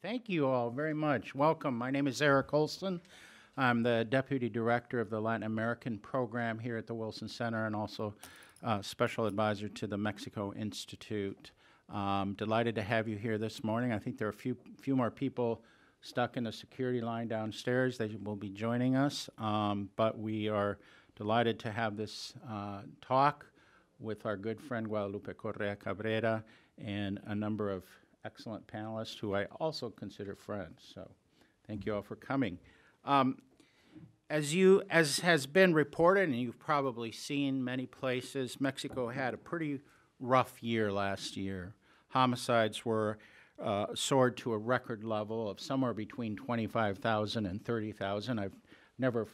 Thank you all very much. Welcome. My name is Eric Olson. I'm the Deputy Director of the Latin American Program here at the Wilson Center and also Special Advisor to the Mexico Institute. Delighted to have you here this morning. I think there are a few more people stuck in the security line downstairs. They will be joining us, but we are delighted to have this talk with our good friend Guadalupe Correa Cabrera and a number of excellent panelists who I also consider friends. So thank you all for coming. As has been reported, and you've probably seen many places, Mexico had a pretty rough year last year. Homicides were soared to a record level of somewhere between 25,000 and 30,000. I've never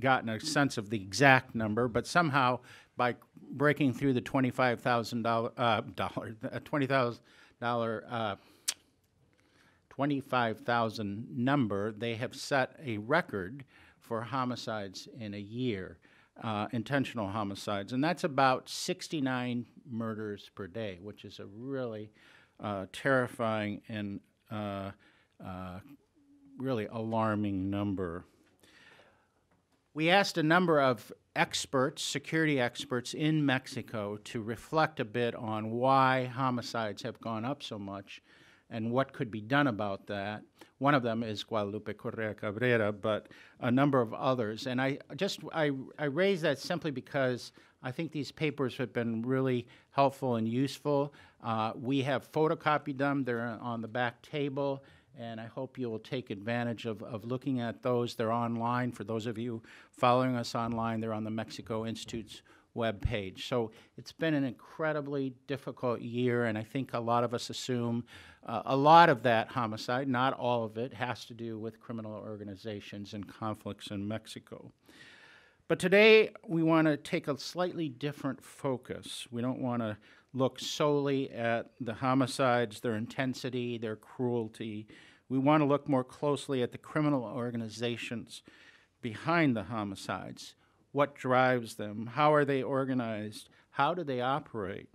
gotten a sense of the exact number, but somehow by breaking through the $25,000 number, they have set a record for homicides in a year, intentional homicides, and that's about 69 murders per day, which is a really terrifying and really alarming number. We asked a number of experts, security experts in Mexico, to reflect a bit on why homicides have gone up so much and what could be done about that. One of them is Guadalupe Correa Cabrera, but a number of others. And I raise that simply because I think these papers have been really helpful and useful. We have photocopied them. They're on the back table. And I hope you will take advantage of looking at those. They're online. For those of you following us online, they're on the Mexico Institute's webpage. So it's been an incredibly difficult year, and I think a lot of us assume a lot of that homicide, not all of it, has to do with criminal organizations and conflicts in Mexico. But today we want to take a slightly different focus. We don't want to look solely at the homicides, their intensity, their cruelty. We want to look more closely at the criminal organizations behind the homicides. What drives them? How are they organized? How do they operate?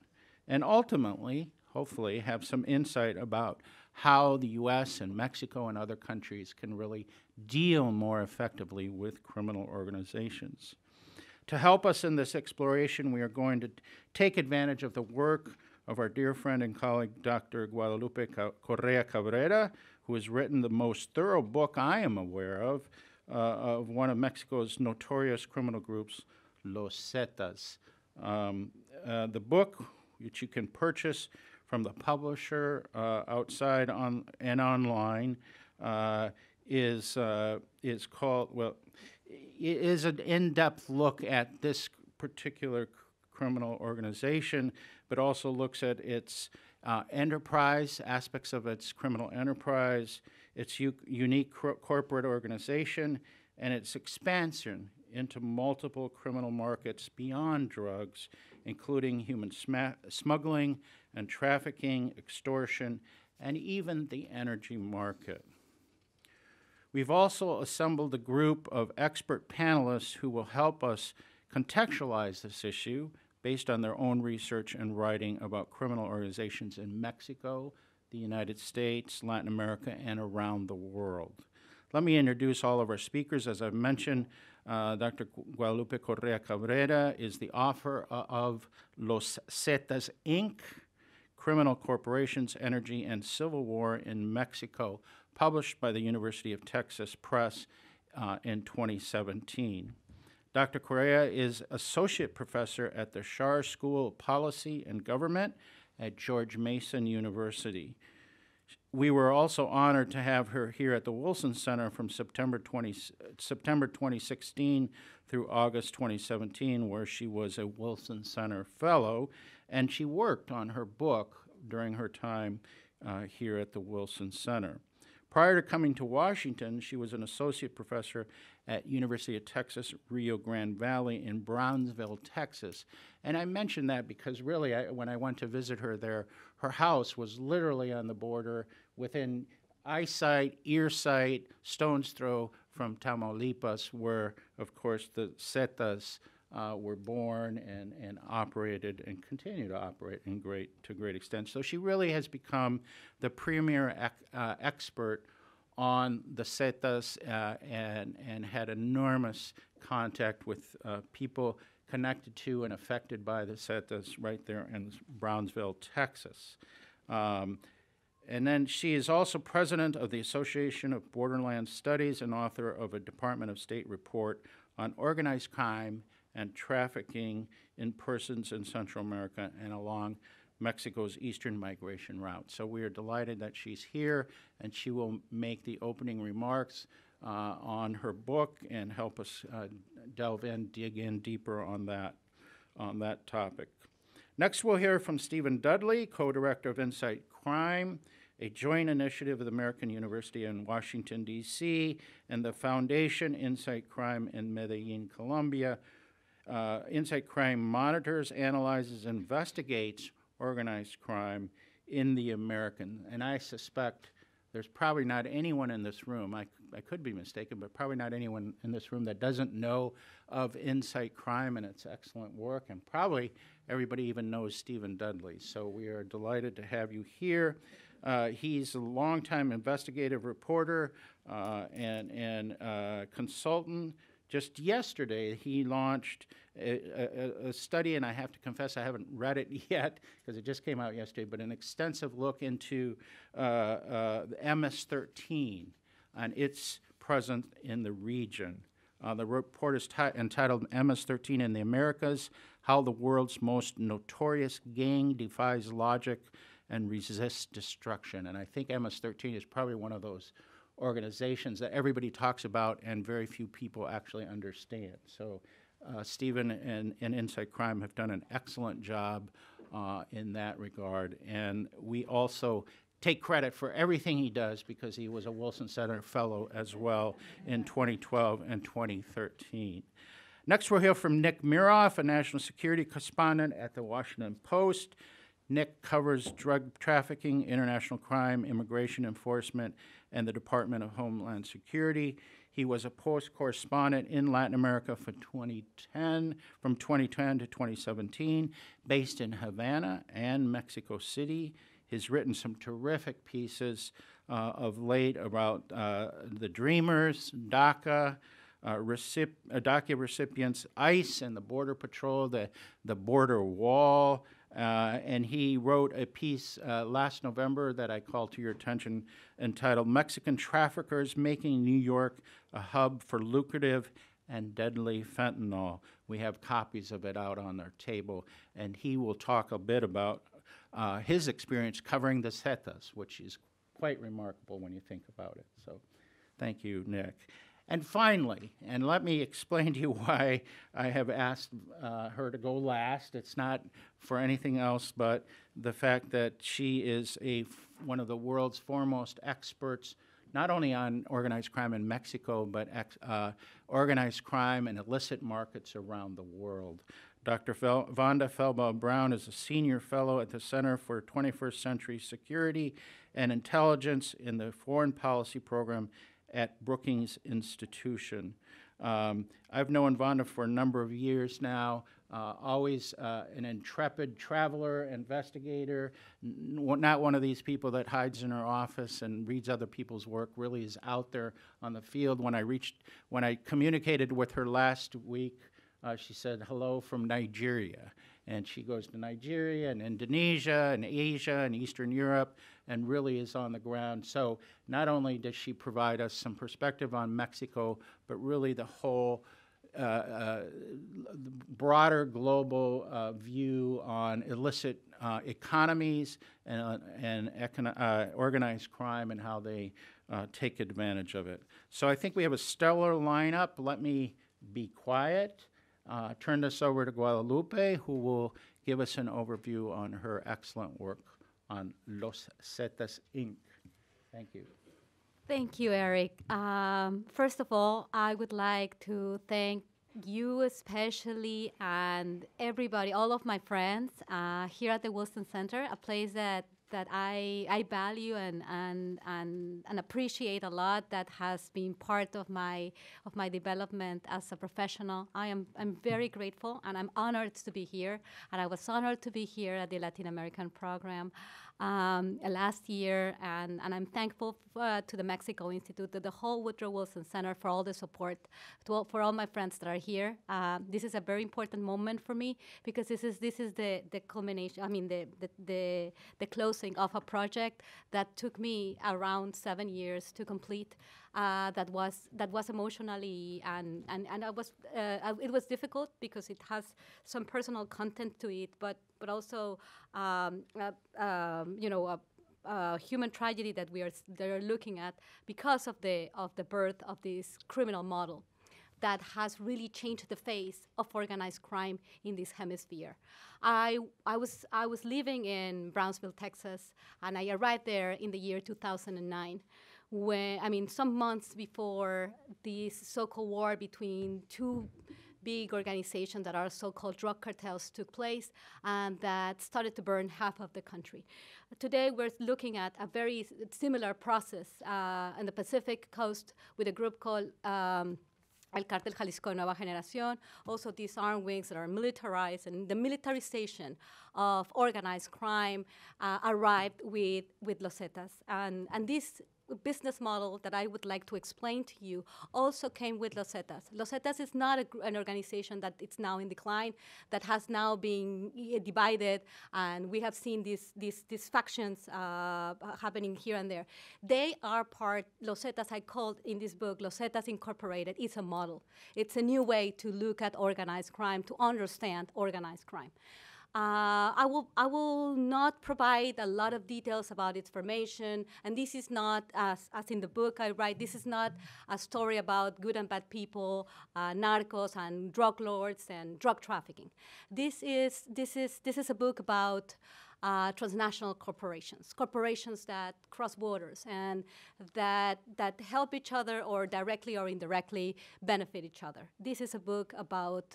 And ultimately, hopefully, have some insight about how the U.S. and Mexico and other countries can really deal more effectively with criminal organizations. To help us in this exploration, we are going to take advantage of the work of our dear friend and colleague, Dr. Guadalupe Correa Cabrera, who has written the most thorough book I am aware of one of Mexico's notorious criminal groups, Los Zetas. The book, which you can purchase from the publisher outside on and online, is called, well, it is an in-depth look at this particular criminal organization, but also looks at its enterprise, aspects of its criminal enterprise, its unique corporate organization, and its expansion into multiple criminal markets beyond drugs, including human smuggling and trafficking, extortion, and even the energy market. We've also assembled a group of expert panelists who will help us contextualize this issue based on their own research and writing about criminal organizations in Mexico, the United States, Latin America, and around the world. Let me introduce all of our speakers. As I've mentioned, Dr. Guadalupe Correa Cabrera is the author of Los Zetas, Inc., Criminal Corporations, Energy, and Civil War in Mexico, published by the University of Texas Press in 2017. Dr. Correa is associate professor at the Schar School of Policy and Government at George Mason University. We were also honored to have her here at the Wilson Center from September 2016 through August 2017, where she was a Wilson Center Fellow, and she worked on her book during her time here at the Wilson Center. Prior to coming to Washington, she was an associate professor at University of Texas, Rio Grande Valley in Brownsville, Texas. And I mention that because really, when I went to visit her there, her house was literally on the border within eyesight, earsight, stone's throw from Tamaulipas, where, of course, the Zetas were born and operated and continue to operate in to great extent. So she really has become the premier expert on the Zetas and had enormous contact with people connected to and affected by the Zetas right there in Brownsville, Texas. And then she is also president of the Association of Borderland Studies and author of a Department of State report on organized crime and trafficking in persons in Central America and along Mexico's eastern migration route. So we are delighted that she's here, and she will make the opening remarks on her book and help us dig in deeper on that topic. Next, we'll hear from Stephen Dudley, co-director of Insight Crime, a joint initiative of the American University in Washington, D.C., and the Foundation Insight Crime in Medellin, Colombia. Insight Crime monitors, analyzes, investigates organized crime in the American. And I suspect there's probably not anyone in this room, I could be mistaken, but probably not anyone in this room that doesn't know of Insight Crime and its excellent work, and probably everybody even knows Stephen Dudley. So we are delighted to have you here. He's a longtime investigative reporter and consultant. Just yesterday, he launched a study, and I have to confess I haven't read it yet because it just came out yesterday, but an extensive look into MS-13 and its presence in the region. The report is entitled MS-13 in the Americas, How the World's Most Notorious Gang Defies Logic and Resists Destruction. And I think MS-13 is probably one of those organizations that everybody talks about and very few people actually understand. So Stephen and Insight Crime have done an excellent job in that regard. And we also take credit for everything he does because he was a Wilson Center Fellow as well in 2012 and 2013. Next, we'll hear from Nick Miroff, a national security correspondent at the Washington Post. Nick covers drug trafficking, international crime, immigration enforcement, and the Department of Homeland Security. He was a Post correspondent in Latin America for 2010, from 2010 to 2017, based in Havana and Mexico City. He's written some terrific pieces of late about the Dreamers, DACA, DACA recipients, ICE, and the Border Patrol, the border wall. And he wrote a piece last November that I call to your attention entitled Mexican Traffickers Making New York a Hub for Lucrative and Deadly Fentanyl. We have copies of it out on our table, and he will talk a bit about his experience covering the Zetas, which is quite remarkable when you think about it. So thank you, Nick. And finally, and let me explain to you why I have asked her to go last. It's not for anything else but the fact that she is one of the world's foremost experts, not only on organized crime in Mexico, but organized crime and illicit markets around the world. Dr. Vonda Felbaugh Brown is a senior fellow at the Center for 21st Century Security and Intelligence in the Foreign Policy Program at Brookings Institution. I've known Vonda for a number of years now, always an intrepid traveler, investigator, not one of these people that hides in her office and reads other people's work, really is out there on the field. When I communicated with her last week, she said, hello from Nigeria. And she goes to Nigeria and Indonesia and Asia and Eastern Europe and really is on the ground. So not only does she provide us some perspective on Mexico, but really the whole broader global view on illicit economies and organized crime and how they take advantage of it. So I think we have a stellar lineup. Let me be quiet. Turn this over to Guadalupe, who will give us an overview on her excellent work on Los Zetas, Inc. Thank you. Thank you, Eric. First of all, I would like to thank you especially and everybody, all of my friends here at the Wilson Center, a place that that I value and appreciate a lot, that has been part of my development as a professional. I'm very grateful, and I'm honored to be here. And I was honored to be here at the Latin American program last year, and I'm thankful to the Mexico Institute, to the whole Woodrow Wilson Center for all the support, for all my friends that are here. This is a very important moment for me, because this is the culmination, I mean the closing of a project that took me around 7 years to complete. That was emotionally and I was it was difficult, because it has some personal content to it, but also a human tragedy that they are looking at because of the birth of this criminal model that has really changed the face of organized crime in this hemisphere. I was living in Brownsville, Texas, and I arrived there in the year 2009. Some months before this so-called war between two big organizations that are so-called drug cartels took place, and that started to burn half of the country. Today, we're looking at a very similar process on the Pacific coast with a group called El Cartel Jalisco Nueva Generación, also these armed wings that are militarized, and the militarization of organized crime arrived with Los Zetas. And this business model that I would like to explain to you also came with Los Zetas. Los Zetas is not an organization that it's now in decline, that has now been divided, and we have seen these factions happening here and there. They are part, Los Zetas, I called in this book, Los Zetas Incorporated. It's a model. It's a new way to look at organized crime, to understand organized crime. I will not provide a lot of details about its formation, and this is not, as in the book I write, this is not a story about good and bad people, narcos and drug lords and drug trafficking. This is a book about transnational corporations that cross borders and that help each other, or directly or indirectly benefit each other. This is a book about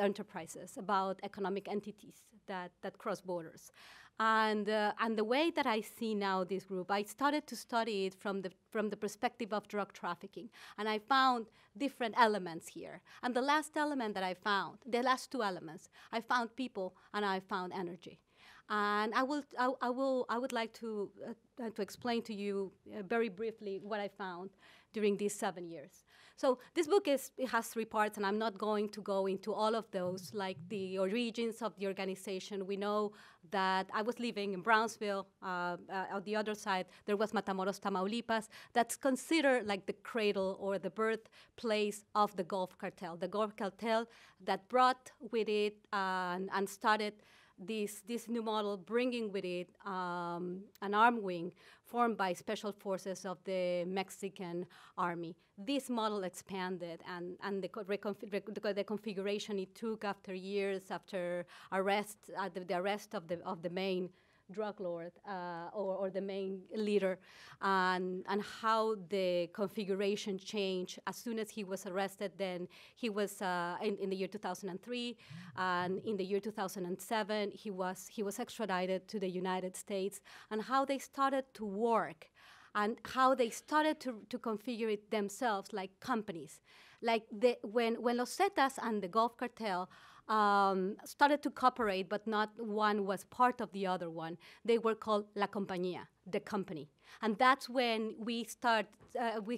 enterprises, about economic entities that cross borders. And the way that I see now this group, I started to study it from the perspective of drug trafficking, and I found different elements here. And the last two elements, I found people and I found energy. And I would like to explain to you very briefly what I found during these 7 years. So this book has three parts, and I'm not going to go into all of those, like the origins of the organization. We know that I was living in Brownsville. On the other side, there was Matamoros, Tamaulipas. That's considered like the cradle or the birthplace of the Gulf Cartel that brought with it and started this new model, bringing with it an armed wing formed by special forces of the Mexican army. This model expanded, and the configuration it took after years, after arrests, the arrest of the main drug lord or the main leader, and how the configuration changed. As soon as he was arrested, then he was in the year 2003, and in the year 2007 he was extradited to the United States, and how they started to work and how they started to configure it themselves, like companies. Like when Los Zetas and the Gulf Cartel started to cooperate, but not one was part of the other one, they were called La Compañía, the company. And that's when we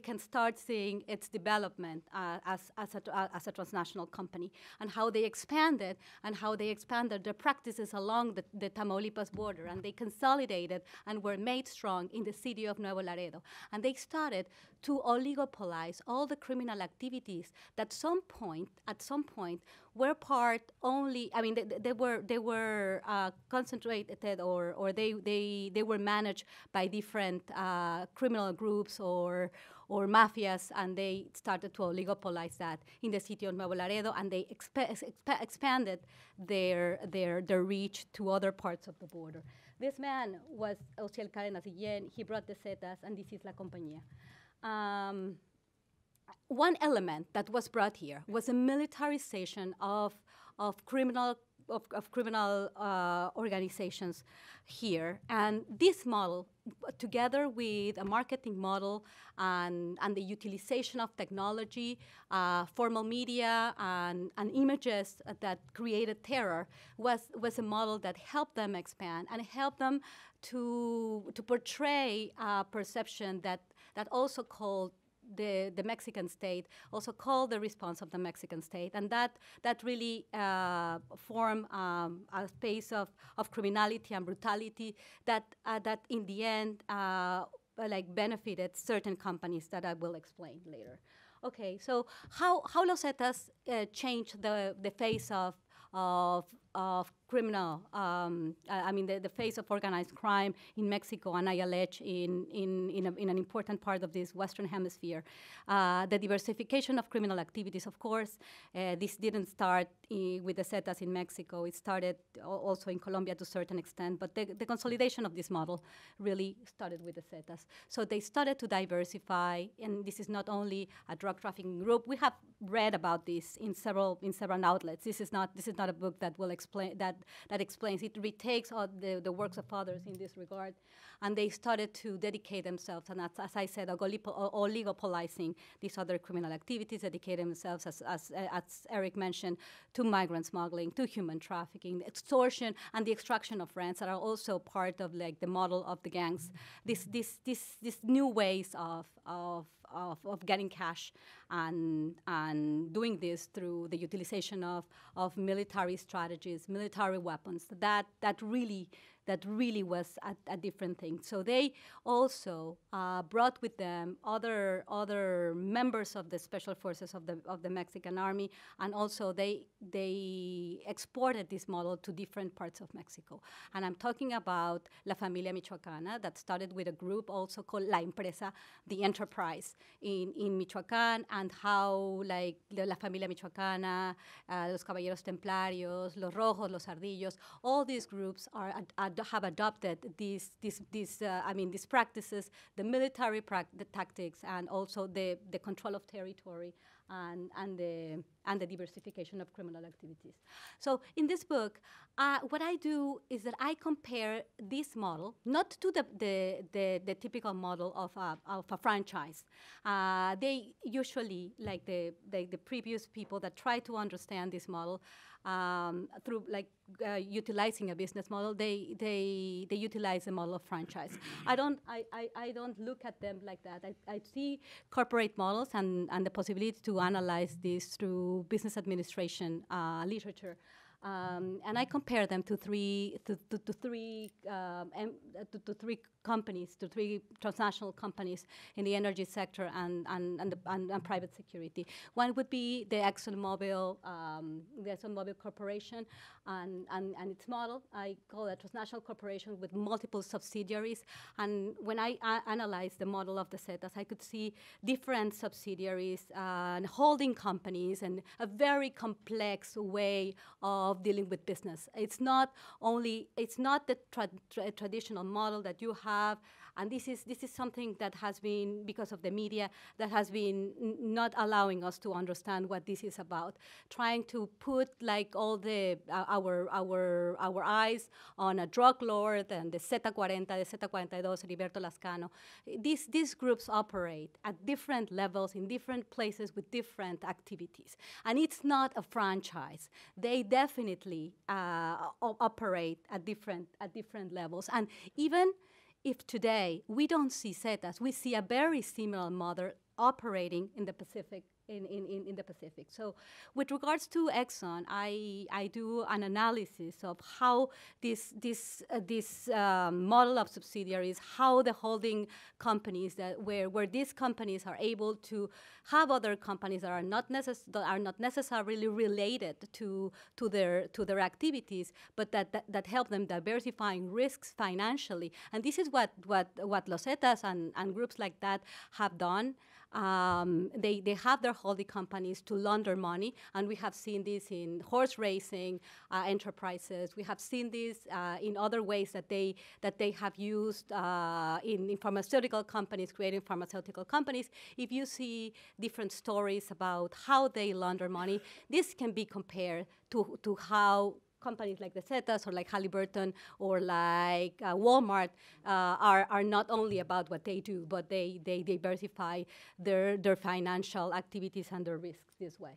can start seeing its development as a transnational company, and how they expanded their practices along the Tamaulipas border, and they consolidated and were made strong in the city of Nuevo Laredo. And they started to oligopolize all the criminal activities that at some point were part only, I mean, they were concentrated, or they were managed by different criminal groups or mafias, and they started to oligopolize that in the city of Nuevo Laredo, and they expanded their reach to other parts of the border. This man was Osiel Cárdenas Guillén. He brought the Zetas, and this is La Compañía. One element that was brought here was the militarization of criminal of criminal organizations here. And this model, together with a marketing model and the utilization of technology, formal media, and images that created terror, was a model that helped them expand and helped them to portray a perception that also called the Mexican state, also called the response of the Mexican state, and that really formed a space of criminality and brutality that in the end benefited certain companies that I will explain later. Okay, so how Los Zetas changed the face of criminal, the face of organized crime in Mexico, and I allege in an important part of this Western Hemisphere. The diversification of criminal activities, of course, this didn't start with the Zetas in Mexico. It started also in Colombia to a certain extent, but the consolidation of this model really started with the Zetas. So they started to diversify, and this is not only a drug trafficking group. We have read about this in several outlets. This is not a book that will explain that explains it. Retakes all the works of others in this regard, and they started to dedicate themselves, and as I said, oligopolizing these other criminal activities, dedicate themselves, as Eric mentioned, to migrant smuggling, to human trafficking, extortion, and the extraction of rents that are also part of the model of the gangs. These new ways of getting cash and doing this through the utilization of military strategies, military weapons. That really was a different thing. So they also brought with them other members of the special forces of the Mexican army, and also they exported this model to different parts of Mexico. And I'm talking about La Familia Michoacana, that started with a group also called La Empresa, the enterprise in Michoacán, and how La Familia Michoacana, Los Caballeros Templarios, Los Rojos, Los Ardillos, all these groups have adopted these practices, the military tactics, and also the control of territory and the diversification of criminal activities. So in this book, what I do is that I compare this model not to the typical model of a franchise. They usually, like the previous people that try to understand this model, through utilizing a business model, they utilize the model of franchise. I don't look at them like that. I see corporate models and the possibility to analyze this through business administration literature, and I compare them to three companies, to three transnational companies in the energy sector and private security. One would be the ExxonMobil Corporation and its model. I call it a transnational corporation with multiple subsidiaries. And when I analyzed the model of the Zetas, I could see different subsidiaries and holding companies and a very complex way of dealing with business. It's not the traditional model that you have. And this is something that has been, because of the media, that has been not allowing us to understand what this is about. Trying to put all the our eyes on a drug lord and the Zeta 40, the Zeta 42, Heriberto Lascano. These groups operate at different levels in different places with different activities, and it's not a franchise. They definitely operate at different levels, and even if today we don't see Zetas, we see a very similar model operating in the Pacific. In the Pacific. So with regards to Exxon, I do an analysis of how this model of subsidiaries, how the holding companies where these companies are able to have other companies that are not necessarily related to their activities, but that help them diversifying risks financially. And this is what Los Zetas and groups like that have done. They have their holding companies to launder money, and we have seen this in horse racing enterprises. We have seen this in other ways that they have used in pharmaceutical companies, creating pharmaceutical companies. If you see different stories about how they launder money, this can be compared to how companies like the Zetas or like Halliburton or like Walmart are not only about what they do, but they diversify their financial activities and their risks this way.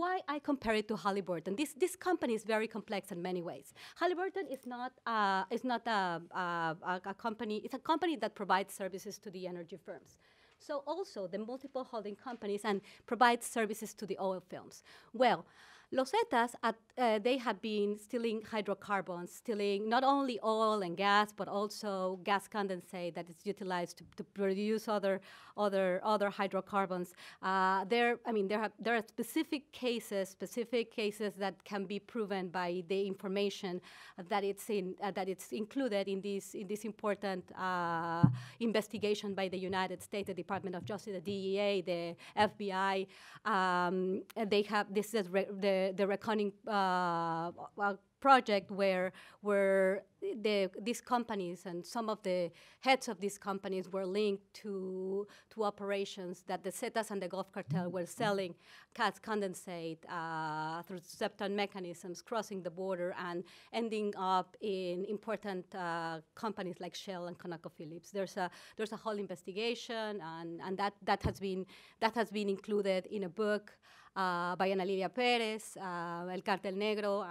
Why I compare it to Halliburton? This company is very complex in many ways. Halliburton is not a company. It's a company that provides services to the energy firms. So also the multiple holding companies and provides services to the oil firms. Well, Los Zetas, they have been stealing hydrocarbons, stealing not only oil and gas, but also gas condensate that is utilized to produce other hydrocarbons. There are specific cases that can be proven by the information that it's included in this important investigation by the United States, the Department of Justice, the DEA, the FBI. The Reckoning project where these companies and some of the heads of these companies were linked to operations that the Zetas and the Gulf Cartel were selling gas condensate through certain mechanisms, crossing the border and ending up in important companies like Shell and ConocoPhillips. There's a whole investigation, and that has been included in a book by Ana Lilia Perez, El Cartel Negro,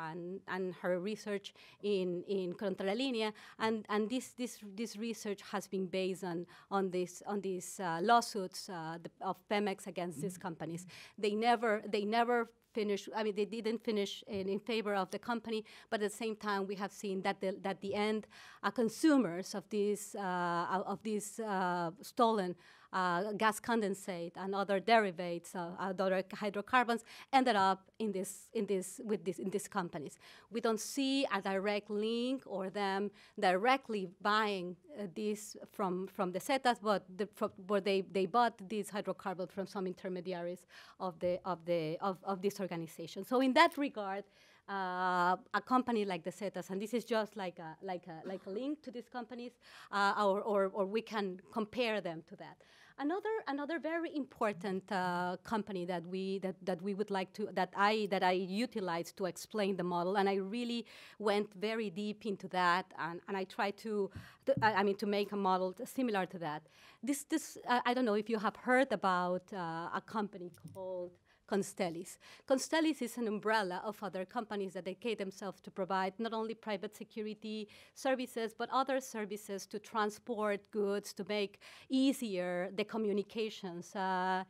and her research in Contralinea, and this research has been based on these lawsuits of Pemex against these companies. They never finished. I mean, they didn't finish in favor of the company, but at the same time, we have seen that the end consumers of these stolen gas condensate and other derivatives, other hydrocarbons, ended up in these companies. We don't see a direct link or them directly buying this from the Zetas, but they bought these hydrocarbons from some intermediaries of this organization. So in that regard, a company like the Zetas, and this is just like a link to these companies, or we can compare them to that. Another very important company that we would like to that I utilized to explain the model, and I really went very deep into that, and I tried to make a model similar to that. This I don't know if you have heard about a company called Constellis. Constellis is an umbrella of other companies that dedicate themselves to provide not only private security services, but other services to transport goods, to make easier the communications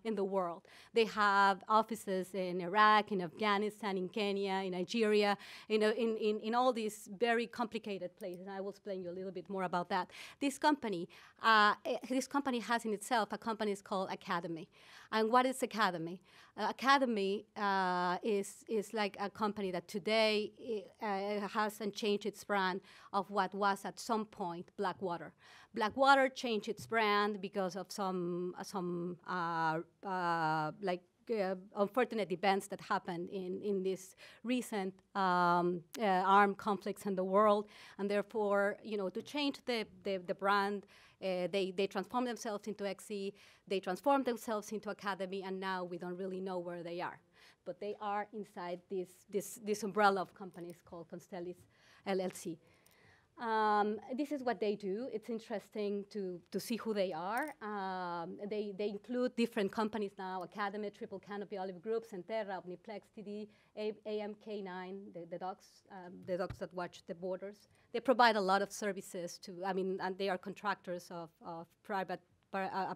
in the world. They have offices in Iraq, in Afghanistan, in Kenya, in Nigeria, in all these very complicated places. And I will explain you a little bit more about that. This company has in itself a company called Academy. And what is Academy? Academy is like a company that today hasn't changed its brand of what was at some point Blackwater. Blackwater changed its brand because of some unfortunate events that happened in these recent armed conflicts in the world, and therefore, you know, to change the brand, they transform themselves into XE, they transform themselves into Academy, and now we don't really know where they are. But they are inside this umbrella of companies called Constellis LLC. This is what they do. It's interesting to see who they are. They include different companies now: Academy, Triple Canopy, Olive Group, Centerra, Omniplex, TD, AMK9, the dogs that watch the borders. They provide a lot of services and they are contractors of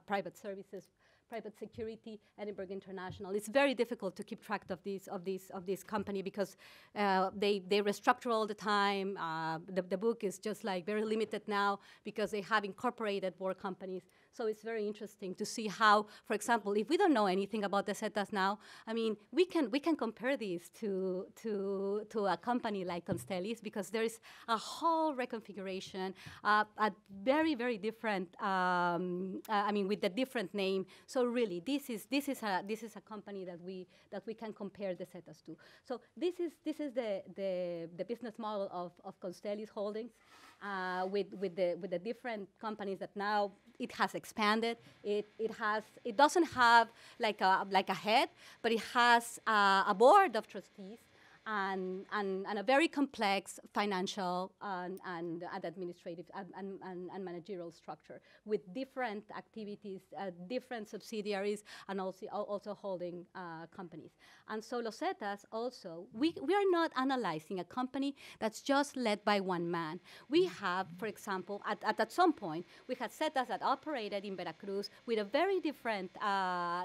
private services, private security, Edinburgh International. It's very difficult to keep track of this company because they restructure all the time. The book is just like very limited now because they have incorporated more companies. So it's very interesting to see how, for example, if we don't know anything about the Zetas now, I mean, we can compare these to a company like Constellis because there is a whole reconfiguration, a very, very different. With a different name. So really, this is a company that we can compare the Zetas to. So this is the business model of Constellis Holdings, with the different companies that now it has expanded. It doesn't have like a head, but it has a board of trustees. and a very complex financial and administrative and managerial structure with different activities, different subsidiaries, and also holding companies. And so Losetas also, we are not analyzing a company that's just led by one man. We have, for example, at some point, we had Zetas that operated in Veracruz with a very different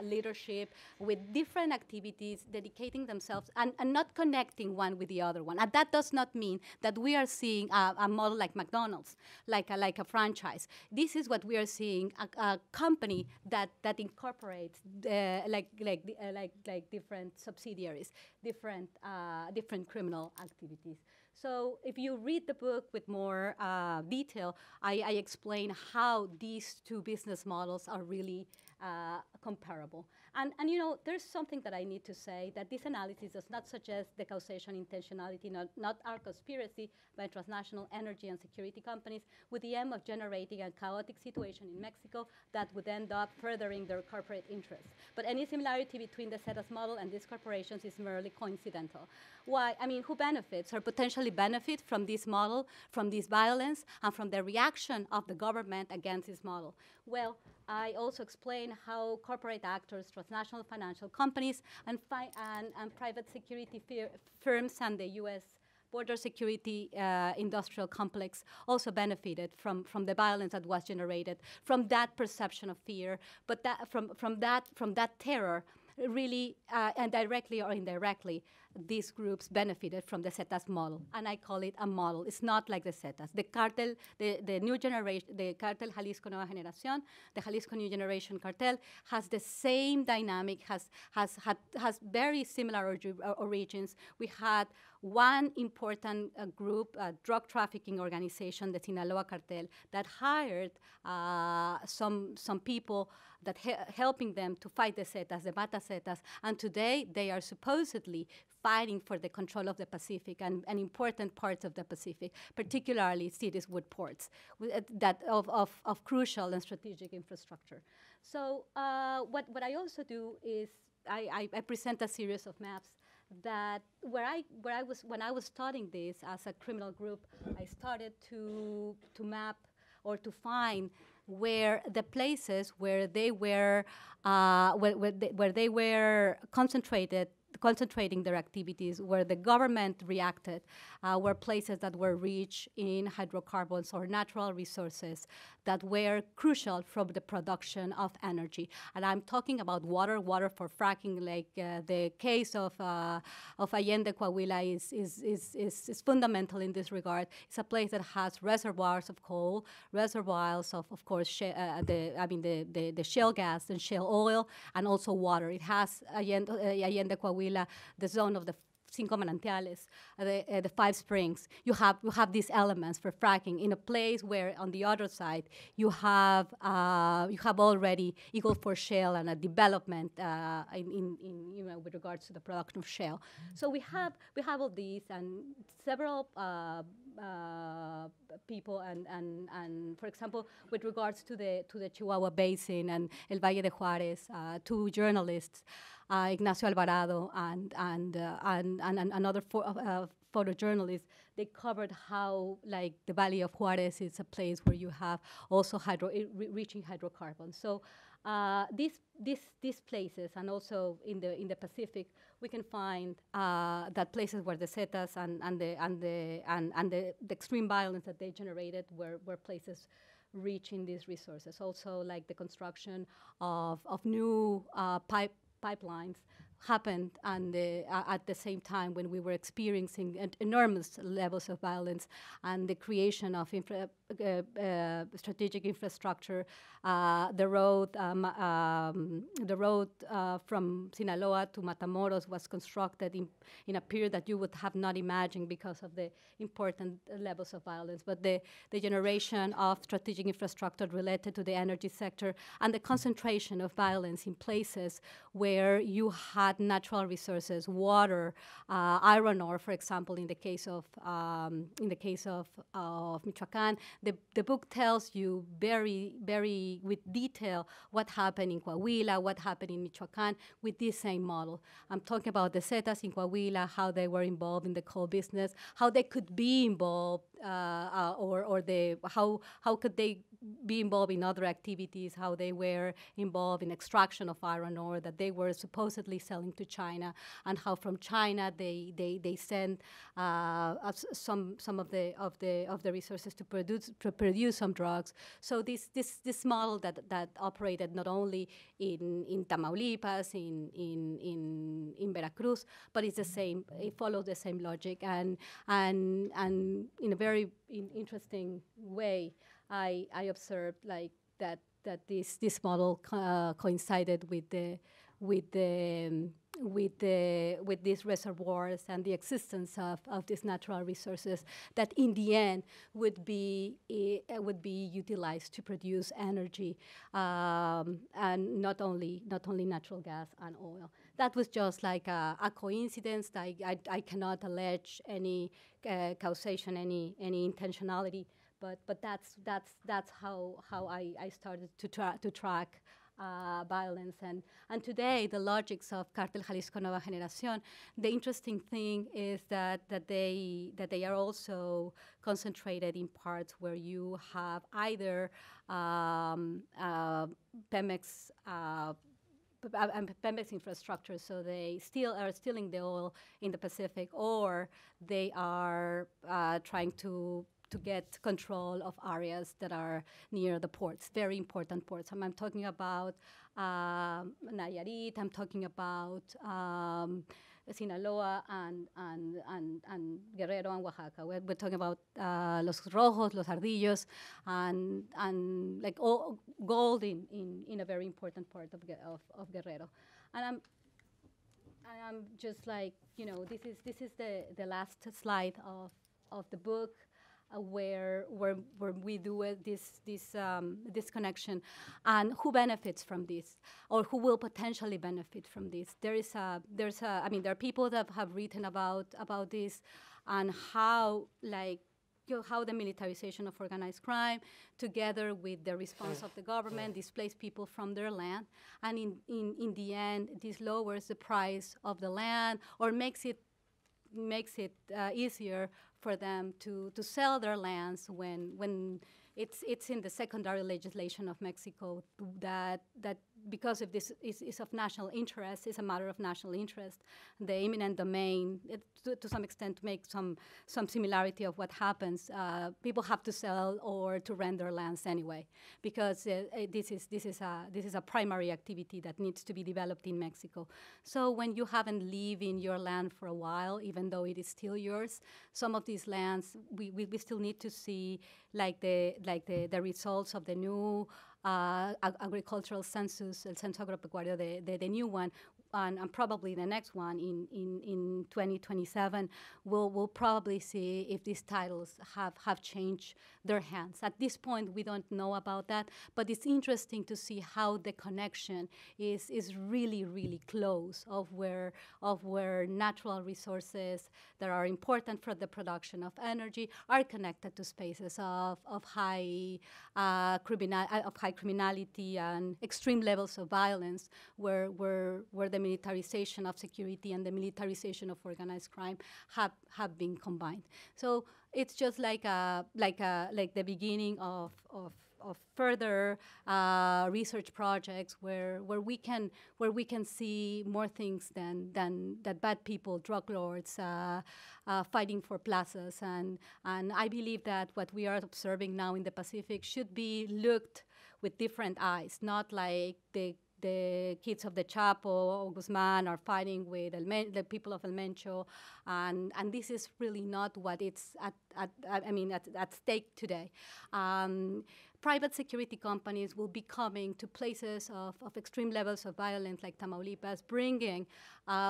leadership, with different activities, dedicating themselves and not connecting one with the other one. And that does not mean that we are seeing a model like McDonald's, like a franchise. This is what we are seeing, a company that incorporates like different subsidiaries, different criminal activities. So if you read the book with more detail, I explain how these two business models are really comparable. And you know, there's something that I need to say, that this analysis does not suggest the causation intentionality, not our conspiracy by transnational energy and security companies with the aim of generating a chaotic situation in Mexico that would end up furthering their corporate interests. But any similarity between the Zetas model and these corporations is merely coincidental. Why? I mean, who benefits or potentially benefit from this model, from this violence, and from the reaction of the government against this model? Well, I also explain how corporate actors, transnational financial companies, and private security firms and the U.S. border security industrial complex also benefited from the violence that was generated, from that perception of fear, but that, from that terror. Really, and directly or indirectly, these groups benefited from the Zetas model, and I call it a model. It's not like the Zetas. The cartel, the new generation, the cartel Jalisco Nueva Generación, the Jalisco New Generation cartel has the same dynamic, has very similar origins. We had one important group, drug trafficking organization, the Sinaloa cartel, that hired some people that helping them to fight the Zetas, the Mata Zetas, and today they are supposedly fighting for the control of the Pacific and important parts of the Pacific, particularly cities with ports that of crucial and strategic infrastructure. So what I also do is I present a series of maps that when I was studying this as a criminal group, I started to map or to find where the places where they were concentrating their activities, where the government reacted, were places that were rich in hydrocarbons or natural resources that were crucial for the production of energy. And I'm talking about water for fracking, like the case of Allende, Coahuila is fundamental in this regard. It's a place that has reservoirs of coal, reservoirs of course, the shale gas and shale oil, and also water. It has Allende, Coahuila, the zone of the 5 manantiales, the 5 springs. You have these elements for fracking in a place where, on the other side, you have already Eagle Ford shale and a development in you know, with regards to the production of shale. So we have all these and several people and for example, with regards to the Chihuahua Basin and El Valle de Juarez, 2 journalists, Ignacio Alvarado and another photojournalist, they covered how, like, the Valley of Juarez is a place where you have also reaching hydrocarbons. So these places, and also in the Pacific, we can find that places where the Zetas and the extreme violence that they generated were places reaching these resources. Also, like the construction of new pipelines happened at the same time when we were experiencing enormous levels of violence, and the creation of strategic infrastructure, the road from Sinaloa to Matamoros was constructed in a period that you would have not imagined because of the important levels of violence. But the generation of strategic infrastructure related to the energy sector and the concentration of violence in places where you had at natural resources, water, iron ore, for example, in the case of Michoacán. The book tells you very, very with detail what happened in Coahuila, what happened in Michoacán with this same model. I'm talking about the Zetas in Coahuila, how they were involved in the coal business, how they could be involved, or how could they be involved in other activities, how they were involved in extraction of iron ore that they were supposedly selling to China, and how from China they sent some of the resources to produce some drugs. So this model that operated not only in Tamaulipas, in Veracruz, but it's the same. It follows the same logic, and in a very interesting way, I observed like that this model coincided with these reservoirs and the existence of these natural resources that in the end would be utilized to produce energy, and not only natural gas and oil. That was just like a coincidence. I cannot allege any causation, any intentionality. But that's how I started to track violence, and today the logics of Cartel Jalisco Nueva Generación. The interesting thing is that they are also concentrated in parts where you have either Pemex. Pemex infrastructure, so they still are stealing the oil in the Pacific, or they are trying to get control of areas that are near the ports, very important ports. I'm talking about Nayarit, I'm talking about Sinaloa and Guerrero and Oaxaca. We're talking about Los Rojos, Los Ardillos, and like all gold in a very important part of Guerrero. And I'm just like, you know, this is the last slide of the book. Where we do this connection, and who benefits from this, or who will potentially benefit from this? There are people that have written about this, and how how the militarization of organized crime, together with the response of the government, displace people from their land, and in the end, this lowers the price of the land, or makes it easier for them to sell their lands when it's in the secondary legislation of Mexico that because of this is of national interest, is a matter of national interest, the eminent domain, to some extent makes some similarity of what happens. People have to sell or to rent their lands anyway, because this is a primary activity that needs to be developed in Mexico. So when you haven't lived in your land for a while, even though it is still yours, some of these lands we still need to see the results of the new agricultural census, El Censo Agropecuario, the new one, and probably the next one in 2027, we'll probably see if these titles have changed their hands. At this point, we don't know about that, but it's interesting to see how the connection is really, really close of where natural resources that are important for the production of energy are connected to spaces of high criminality and extreme levels of violence, where the militarization of security and the militarization of organized crime have been combined. So it's just like the beginning of further research projects where we can see more things than that bad people, drug lords, fighting for plazas, and I believe that what we are observing now in the Pacific should be looked with different eyes, not like the kids of the Chapo or Guzman are fighting with the people of El Mencho, and this is really not what it's at at stake today. Private security companies will be coming to places of extreme levels of violence like Tamaulipas, bringing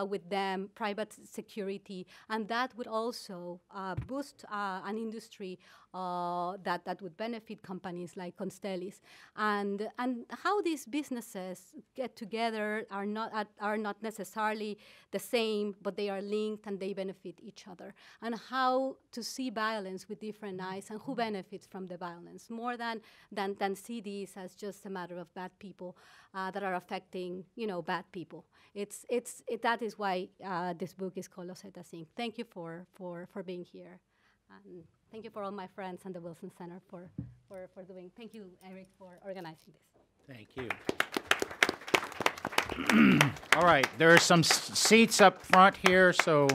with them private security, and that would also boost an industry that would benefit companies like Constellis. And how these businesses get together are not necessarily the same, but they are linked and they benefit each other. And how to see violence with different eyes and who benefits from the violence more than see these as just a matter of bad people that are affecting, bad people. That is why this book is called Los Zetas Inc. Thank you for being here. Thank you for all my friends and the Wilson Center for doing. Thank you, Eric, for organizing this. Thank you. All right, there are some seats up front here, so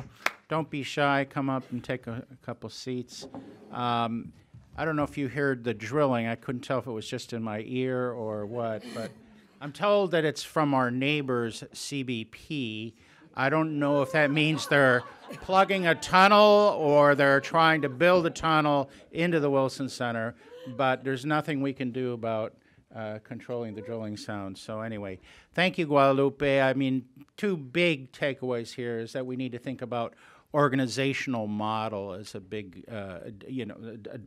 don't be shy. Come up and take a couple seats. I don't know if you heard the drilling. I couldn't tell if it was just in my ear or what, but I'm told that it's from our neighbors, CBP. I don't know if that means they're plugging a tunnel or they're trying to build a tunnel into the Wilson Center, but there's nothing we can do about controlling the drilling sound. So anyway, thank you, Guadalupe. I mean, two big takeaways here is that we need to think about organizational model is a big, a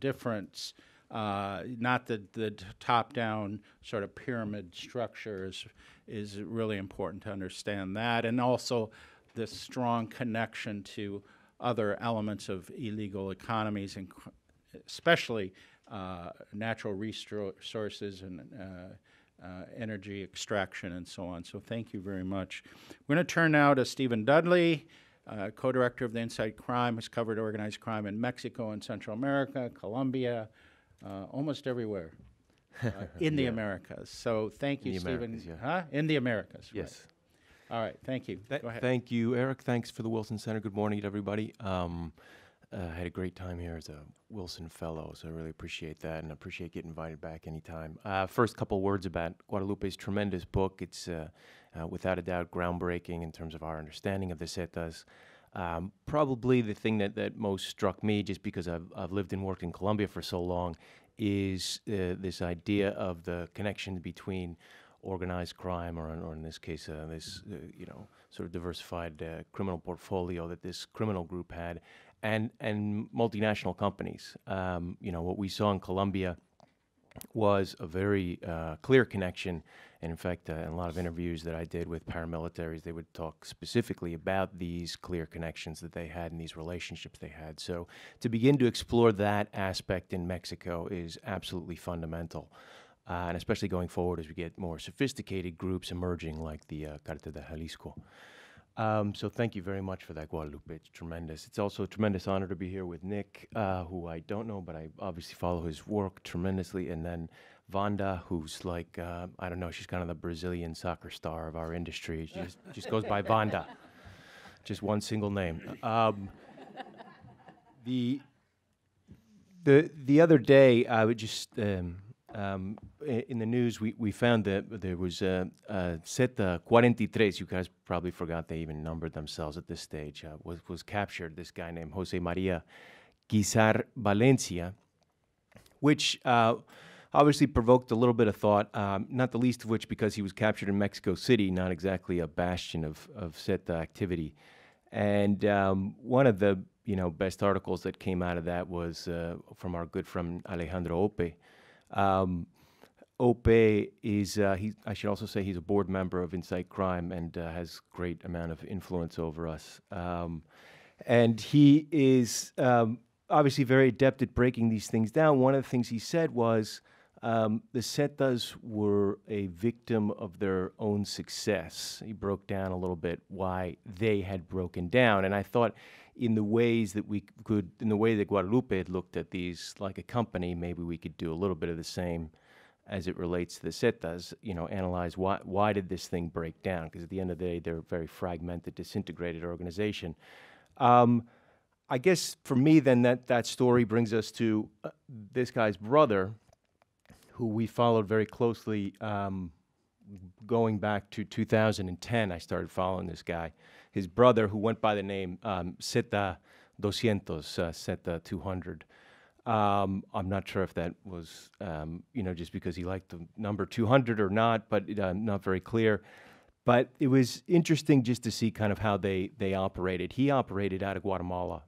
difference. Not that the top-down sort of pyramid structure is really important to understand that, and also the strong connection to other elements of illegal economies, and especially natural resources and energy extraction and so on. So thank you very much. We're going to turn now to Stephen Dudley, co-director of the Inside Crime, has covered organized crime in Mexico and Central America, Colombia, almost everywhere in the Americas. So thank you, Stephen. Yeah. Huh? In the Americas. Yes. Right. All right. Thank you. Go ahead. Thank you, Eric. Thanks for the Wilson Center. Good morning to everybody. I had a great time here as a Wilson Fellow, so I really appreciate that, and I appreciate getting invited back anytime. First couple words about Guadalupe's tremendous book. It's without a doubt groundbreaking in terms of our understanding of the Zetas. Probably the thing that most struck me, just because I've lived and worked in Colombia for so long, is this idea of the connection between organized crime, or in this case, sort of diversified criminal portfolio that this criminal group had, and multinational companies. What we saw in Colombia was a very clear connection. And in fact, in a lot of interviews that I did with paramilitaries, they would talk specifically about these clear connections that they had and these relationships they had. So to begin to explore that aspect in Mexico is absolutely fundamental. And especially going forward as we get more sophisticated groups emerging like the Cartel de Jalisco. So thank you very much for that, Guadalupe. It's tremendous. It's also a tremendous honor to be here with Nick, who I don't know, but I obviously follow his work tremendously. And then Vanda, who's like, I don't know, she's kind of the Brazilian soccer star of our industry. She just goes by Vanda, just one single name. The other day, I would just... in the news, we found that there was Zeta 43, you guys probably forgot they even numbered themselves at this stage, was captured, this guy named Jose Maria Guizar Valencia, which obviously provoked a little bit of thought, not the least of which because he was captured in Mexico City, not exactly a bastion of Zeta activity. And one of the best articles that came out of that was from our good friend Alejandro Ope. Ope is, I should also say he's a board member of Inside Crime and has great amount of influence over us. And he is obviously very adept at breaking these things down. One of the things he said was the Zetas were a victim of their own success. He broke down a little bit why they had broken down. And I thought in the way that Guadalupe had looked at these like a company, maybe we could do a little bit of the same as it relates to the Zetas, analyze why did this thing break down? Because at the end of the day, they're a very fragmented, disintegrated organization. I guess for me then that story brings us to this guy's brother, who we followed very closely going back to 2010. I started following this guy. His brother, who went by the name Zeta 200, set the 200. I'm not sure if that was, you know, just because he liked the number 200 or not, but not very clear. But it was interesting just to see kind of how they operated. He operated out of Guatemala.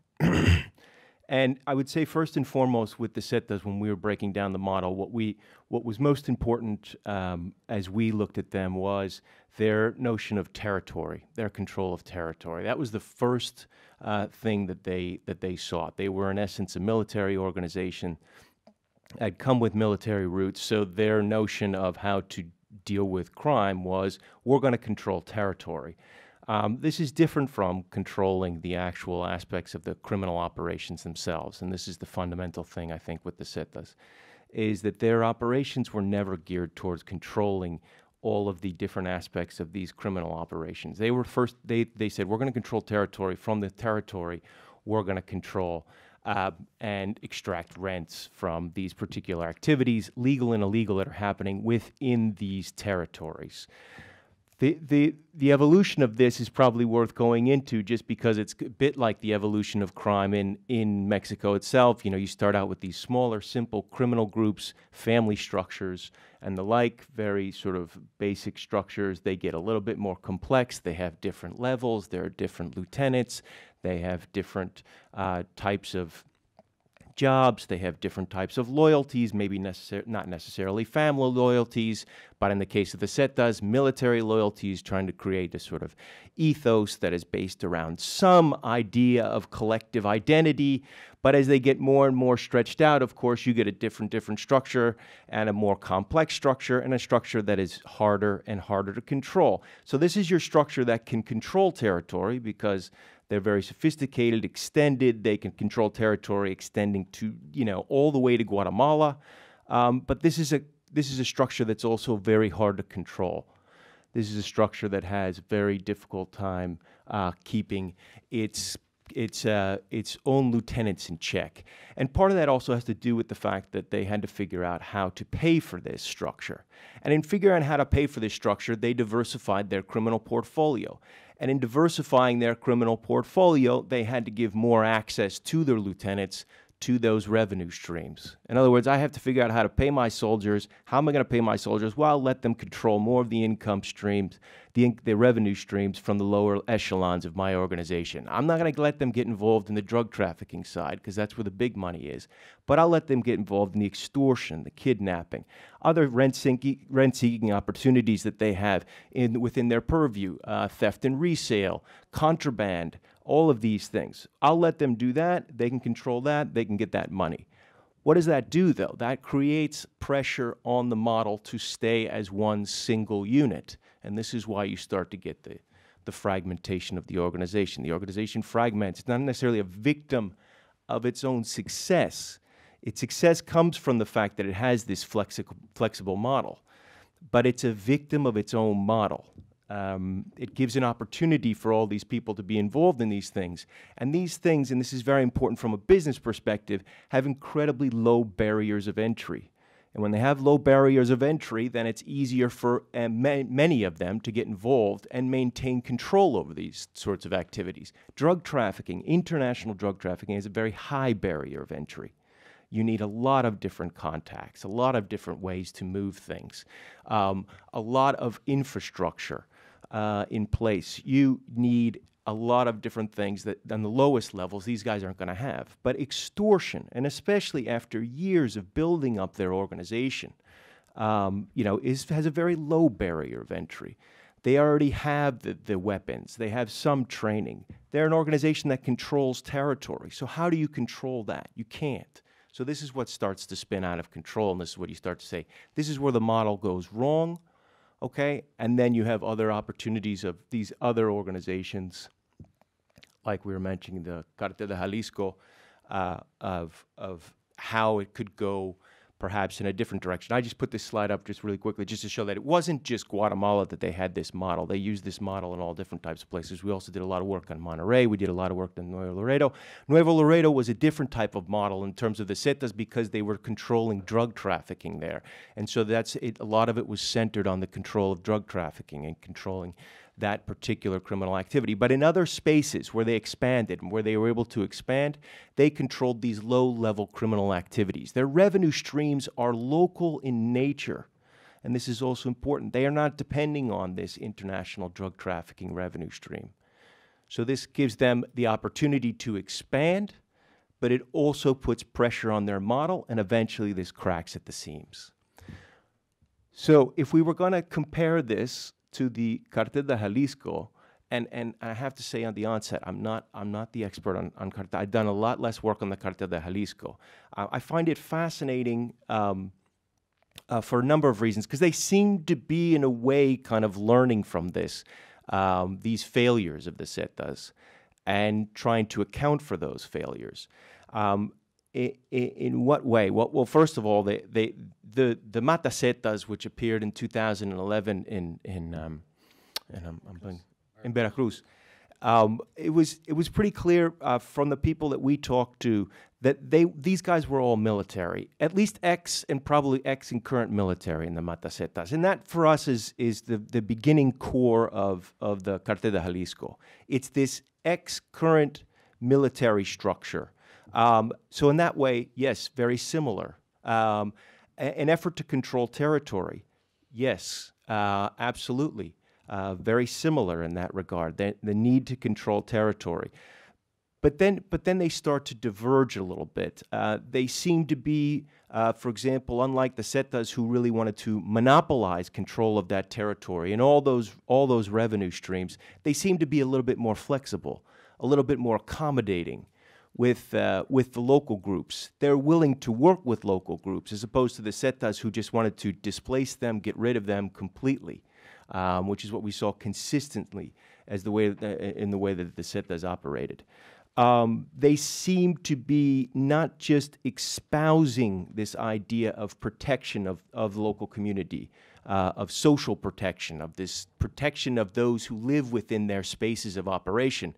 And I would say first and foremost with the Zetas, when we were breaking down the model, what was most important as we looked at them was their notion of territory, their control of territory. That was the first thing that they sought. They were in essence a military organization, had come with military roots, so their notion of how to deal with crime was, we're going to control territory. This is different from controlling the actual aspects of the criminal operations themselves, and this is the fundamental thing, I think, with the Zetas, is that their operations were never geared towards controlling all of the different aspects of these criminal operations. They were first, they said, we're going to control territory. From the territory, we're going to control and extract rents from these particular activities, legal and illegal, that are happening within these territories. The evolution of this is probably worth going into just because it's a bit like the evolution of crime in Mexico itself. You know, you start out with these smaller, simple criminal groups, family structures, and the like, very sort of basic structures. They get a little bit more complex. They have different levels. There are different lieutenants. They have different types of jobs, they have different types of loyalties, maybe not necessarily family loyalties, but in the case of the Zetas, military loyalties, trying to create a sort of ethos that is based around some idea of collective identity. But as they get more and more stretched out, of course, you get a different structure and a more complex structure and a structure that is harder and harder to control. So this is your structure that can control territory because they're very sophisticated, extended. They can control territory extending to, you know, all the way to Guatemala. But this is a structure that's also very hard to control. This is a structure that has very difficult time keeping its own lieutenants in check. And part of that also has to do with the fact that they had to figure out how to pay for this structure. And in figuring out how to pay for this structure, they diversified their criminal portfolio. And in diversifying their criminal portfolio, they had to give more access to their lieutenants to those revenue streams. In other words, I have to figure out how to pay my soldiers. How am I going to pay my soldiers? Well, I'll let them control more of the income streams, the revenue streams from the lower echelons of my organization. I'm not going to let them get involved in the drug trafficking side because that's where the big money is, but I'll let them get involved in the extortion, the kidnapping, other rent-seeking opportunities that they have within their purview, theft and resale, contraband, all of these things. I'll let them do that. They can control that. They can get that money. What does that do, though? That creates pressure on the model to stay as one single unit. And this is why you start to get the fragmentation of the organization. The organization fragments. It's not necessarily a victim of its own success. Its success comes from the fact that it has this flexible model. But it's a victim of its own model. It gives an opportunity for all these people to be involved in these things. And these things, and this is very important from a business perspective, have incredibly low barriers of entry. And when they have low barriers of entry, then it's easier for many of them to get involved and maintain control over these sorts of activities. Drug trafficking, international drug trafficking, is a very high barrier of entry. You need a lot of different contacts, a lot of different ways to move things, a lot of infrastructure. In place. You need a lot of different things that on the lowest levels these guys aren't going to have. But extortion, and especially after years of building up their organization, you know, has a very low barrier of entry. They already have the weapons. They have some training. They're an organization that controls territory. So how do you control that? You can't. So this is what starts to spin out of control, and this is what you start to say. This is where the model goes wrong. Okay, and then you have other opportunities of these other organizations, like we were mentioning, the Cartel de Jalisco, of how it could go perhaps in a different direction. I just put this slide up just really quickly just to show that it wasn't just Guatemala that they had this model. They used this model in all different types of places. We also did a lot of work on Monterrey. We did a lot of work on Nuevo Laredo. Nuevo Laredo was a different type of model in terms of the Zetas because they were controlling drug trafficking there. And so that's it. A lot of it was centered on the control of drug trafficking and controlling that particular criminal activity. But in other spaces where they expanded and where they were able to expand, they controlled these low-level criminal activities. Their revenue streams are local in nature, and this is also important. They are not depending on this international drug trafficking revenue stream. So this gives them the opportunity to expand, but it also puts pressure on their model, and eventually this cracks at the seams. So if we were going to compare this to the Cartel de Jalisco, and I have to say on the onset, I'm not the expert on Cartel. I've done a lot less work on the Cartel de Jalisco. I find it fascinating for a number of reasons, because they seem to be, in a way, kind of learning from this, these failures of the Zetas, and trying to account for those failures. In what way? Well, first of all, the Mata Zetas, which appeared in 2011 in Veracruz, it was pretty clear from the people that we talked to that these guys were all military, at least ex and probably ex and current military in the Mata Zetas. And that for us is the beginning core of the Cartel de Jalisco. It's this ex-current military structure. So in that way, yes, very similar. An effort to control territory, yes, absolutely. Very similar in that regard, the need to control territory. But then they start to diverge a little bit. They seem to be, for example, unlike the Zetas, who really wanted to monopolize control of that territory and all those revenue streams, they seem to be a little bit more flexible, a little bit more accommodating with the local groups. They're willing to work with local groups, as opposed to the Zetas, who just wanted to displace them, get rid of them completely, which is what we saw consistently as the way in the way that the Zetas operated. They seem to be not just espousing this idea of protection of the local community, of social protection, of this protection of those who live within their spaces of operation,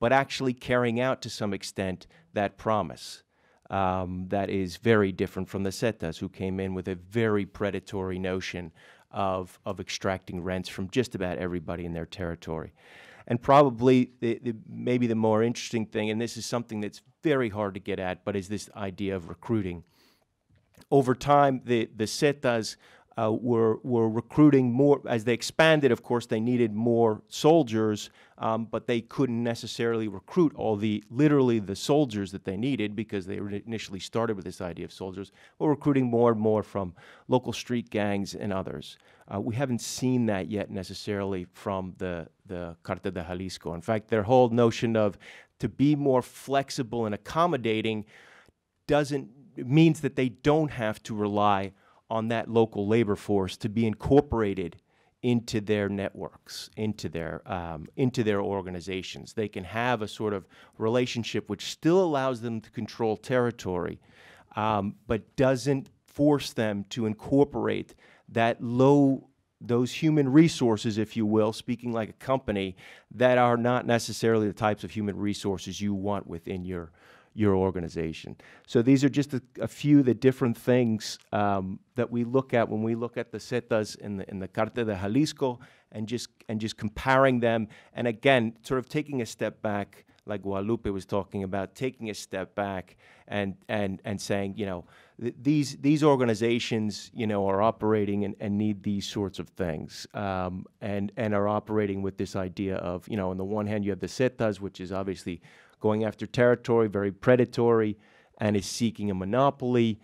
but actually carrying out to some extent that promise. That is very different from the Zetas, who came in with a very predatory notion of extracting rents from just about everybody in their territory. And probably maybe the more interesting thing, and this is something that's very hard to get at, but is this idea of recruiting. Over time, the Zetas were recruiting more. As they expanded, of course, they needed more soldiers, but they couldn't necessarily recruit all literally the soldiers that they needed, because they initially started with this idea of soldiers, but recruiting more and more from local street gangs and others. We haven't seen that yet necessarily from the Cartel de Jalisco. In fact, their whole notion of to be more flexible and accommodating means that they don't have to rely on that local labor force to be incorporated into their networks, into their organizations. They can have a sort of relationship which still allows them to control territory, but doesn't force them to incorporate those human resources, if you will, speaking like a company, that are not necessarily the types of human resources you want within your organization. So these are just a few of the different things that we look at when we look at the Zetas in the Cartel de Jalisco, and just comparing them. And again, sort of taking a step back, like Guadalupe was talking about, taking a step back and saying, you know, these organizations, you know, are operating and need these sorts of things, and are operating with this idea of, you know, on the one hand you have the Zetas, which is obviously going after territory, very predatory, and is seeking a monopoly.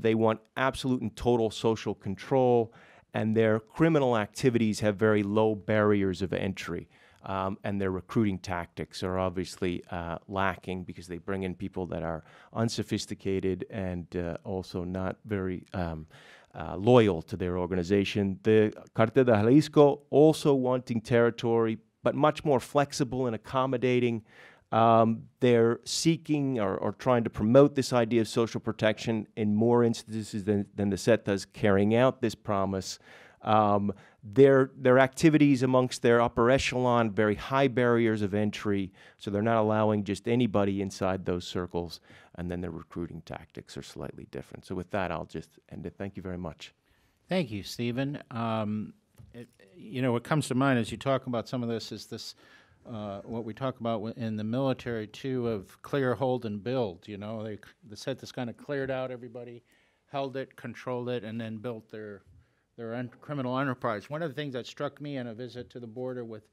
They want absolute and total social control, and their criminal activities have very low barriers of entry. And their recruiting tactics are obviously lacking, because they bring in people that are unsophisticated and also not very loyal to their organization. The Cartel de Jalisco also wanting territory, but much more flexible and accommodating. They're seeking or trying to promote this idea of social protection in more instances than the Zetas, carrying out this promise. Their activities amongst their upper echelon, very high barriers of entry, so they're not allowing just anybody inside those circles, and then their recruiting tactics are slightly different. So with that, I'll just end it. Thank you very much. Thank you, Stephen. you know, what comes to mind as you talk about some of this is this, what we talk about in the military too, of clear, hold, and build. You know, the scientists kind of cleared out everybody, held it, controlled it, and then built their criminal enterprise. One of the things that struck me in a visit to the border with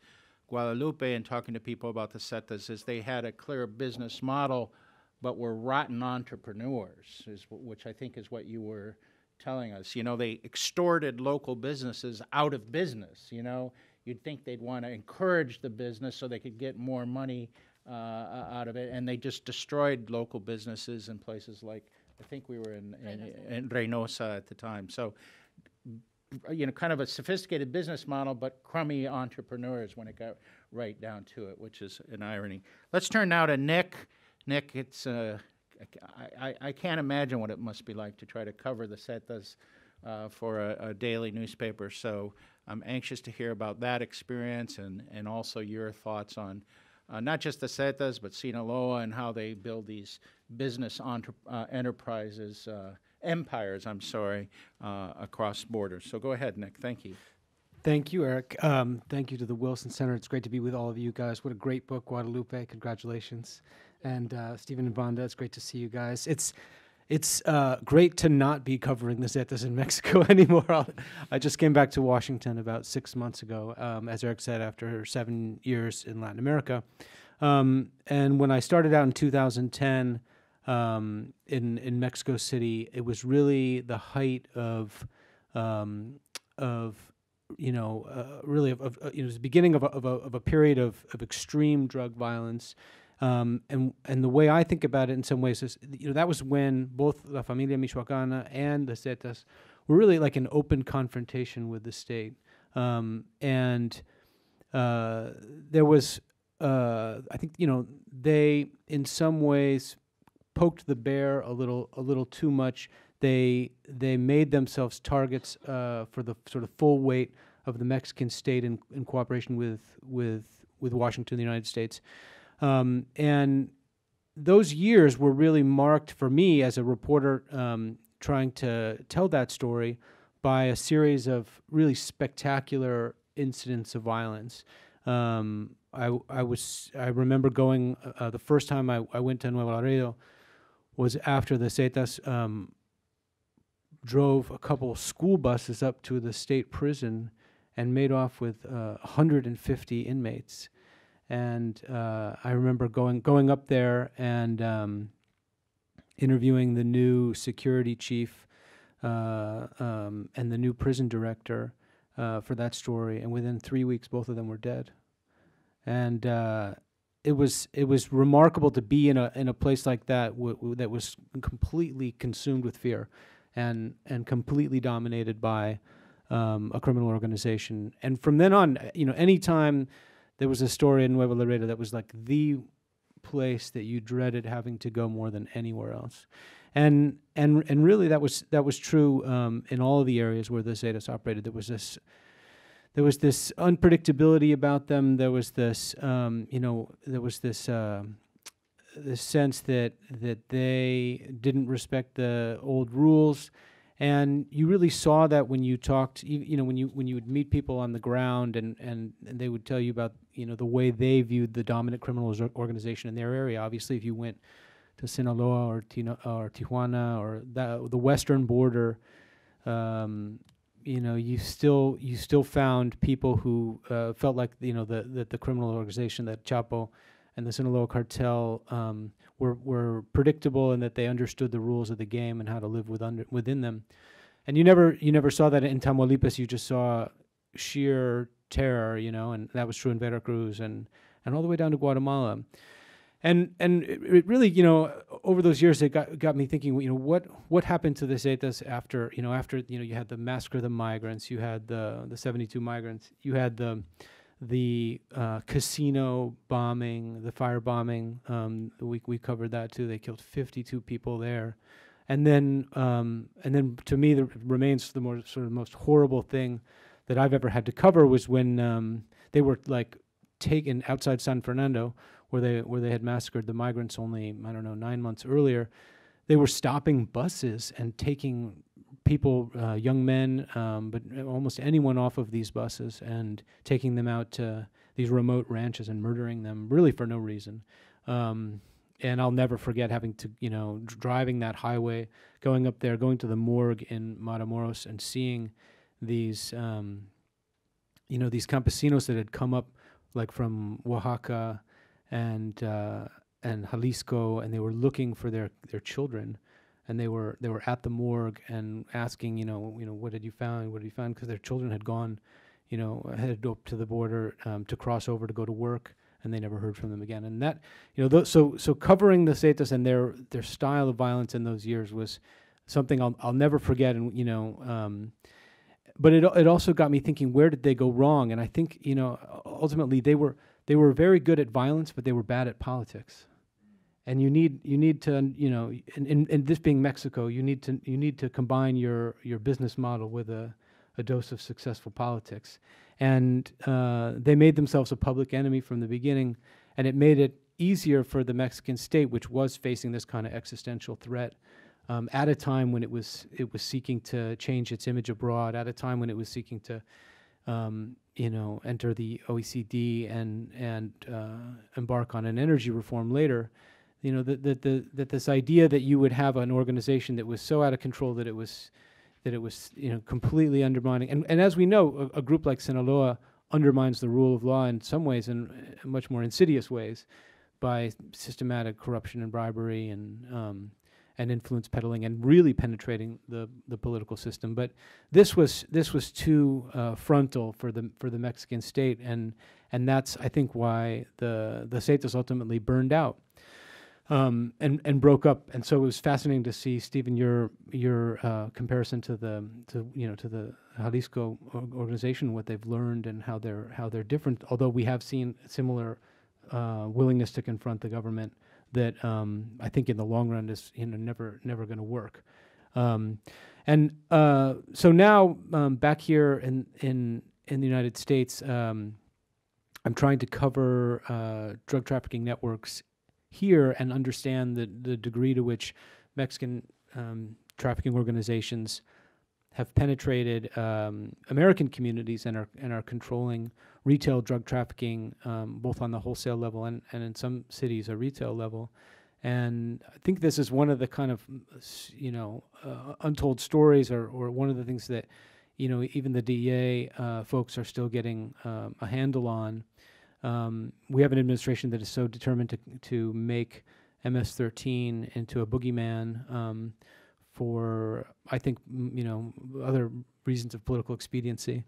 Guadalupe and talking to people about the Zetas is they had a clear business model, but were rotten entrepreneurs, which I think is what you were telling us. You know, they extorted local businesses out of business. You know, you'd think they'd want to encourage the business so they could get more money out of it, and they just destroyed local businesses in places like, I think we were in Reynosa at the time. So, you know, kind of a sophisticated business model, but crummy entrepreneurs when it got right down to it, which is an irony. Let's turn now to Nick. Nick, it's I can't imagine what it must be like to try to cover the Zetas for a daily newspaper. So I'm anxious to hear about that experience and also your thoughts on not just the Zetas, but Sinaloa and how they build these business empires, I'm sorry, across borders. So go ahead, Nick. Thank you. Thank you, Eric. Thank you to the Wilson Center. It's great to be with all of you guys. What a great book, Guadalupe. Congratulations. And Stephen and Vonda, it's great to see you guys. It's great to not be covering the Zetas in Mexico anymore. I just came back to Washington about 6 months ago, as Eric said, after 7 years in Latin America. And when I started out in 2010 in Mexico City, it was really the height of the beginning of a period of extreme drug violence. And the way I think about it in some ways is, you know, that was when both La Familia Michoacana and the Zetas were really like an open confrontation with the state. There was, I think, you know, they in some ways poked the bear a little too much. They made themselves targets for the sort of full weight of the Mexican state in cooperation with Washington, the United States. And those years were really marked for me as a reporter trying to tell that story by a series of really spectacular incidents of violence. I remember going the first time I went to Nuevo Laredo was after the Zetas drove a couple school buses up to the state prison and made off with 150 inmates. And I remember going up there and interviewing the new security chief and the new prison director for that story. And within 3 weeks, both of them were dead. And it was remarkable to be in a place like that that was completely consumed with fear, and completely dominated by a criminal organization. And from then on, you know, any time there was a story in Nuevo Laredo that was like the place that you dreaded having to go more than anywhere else, and really that was true in all of the areas where the Zetas operated. There was this unpredictability about them. There was this this sense that they didn't respect the old rules. And you really saw that when you talked, you know, when you would meet people on the ground, and they would tell you about, you know, the way they viewed the dominant criminal organization in their area. Obviously, if you went to Sinaloa or Tijuana or the western border, you know, you still found people who felt like, you know, the criminal organization, that Chapo and the Sinaloa cartel were predictable, and that they understood the rules of the game and how to live within them. And you never saw that in Tamaulipas. You just saw sheer terror, you know, and that was true in Veracruz and all the way down to Guatemala. And it really, you know, over those years, it got me thinking, you know, what happened to the Zetas after you had the massacre of the migrants, you had the 72 migrants, you had the casino bombing, the fire bombing. We covered that too. They killed 52 people there, and then to me, the remains the more sort of most horrible thing that I've ever had to cover was when they were like taken outside San Fernando, where they had massacred the migrants only, I don't know, 9 months earlier. They were stopping buses and taking people, young men, but almost anyone off of these buses and taking them out to these remote ranches and murdering them really for no reason. And I'll never forget having to, you know, driving that highway, going up there, going to the morgue in Matamoros and seeing these, you know, these campesinos that had come up like from Oaxaca and Jalisco, and they were looking for their children, and they were at the morgue and asking, you know, what had you found? What had you found? Because their children had gone, you know, headed up to the border to cross over to go to work, and they never heard from them again. And that, you know, so covering the Zetas and their style of violence in those years was something I'll never forget. And you know, but it also got me thinking, where did they go wrong? And I think, you know, ultimately they were very good at violence, but they were bad at politics. And you need to, you know, in this being Mexico, you need to combine your business model with a dose of successful politics. And they made themselves a public enemy from the beginning, and it made it easier for the Mexican state, which was facing this kind of existential threat at a time when it was seeking to change its image abroad, at a time when it was seeking to you know, enter the OECD and embark on an energy reform later. You know, that this idea that you would have an organization that was so out of control that it was you know, completely undermining. And as we know, a group like Sinaloa undermines the rule of law in some ways, in much more insidious ways, by systematic corruption and bribery and influence peddling and really penetrating the political system. But this was too frontal for the Mexican state, and that's, I think, why the Zetas ultimately burned out. And broke up, and so it was fascinating to see, Stephen, your comparison to the Jalisco organization, what they've learned and how they're different. Although we have seen similar willingness to confront the government, that I think in the long run is, you know, never going to work. So now back here in the United States, I'm trying to cover drug trafficking networks here and understand the degree to which Mexican trafficking organizations have penetrated American communities and are controlling retail drug trafficking, both on the wholesale level and in some cities a retail level. And I think this is one of the kind of, you know, untold stories, or one of the things that, you know, even the DEA folks are still getting a handle on. We have an administration that is so determined to make MS-13 into a boogeyman for, I think, you know, other reasons of political expediency.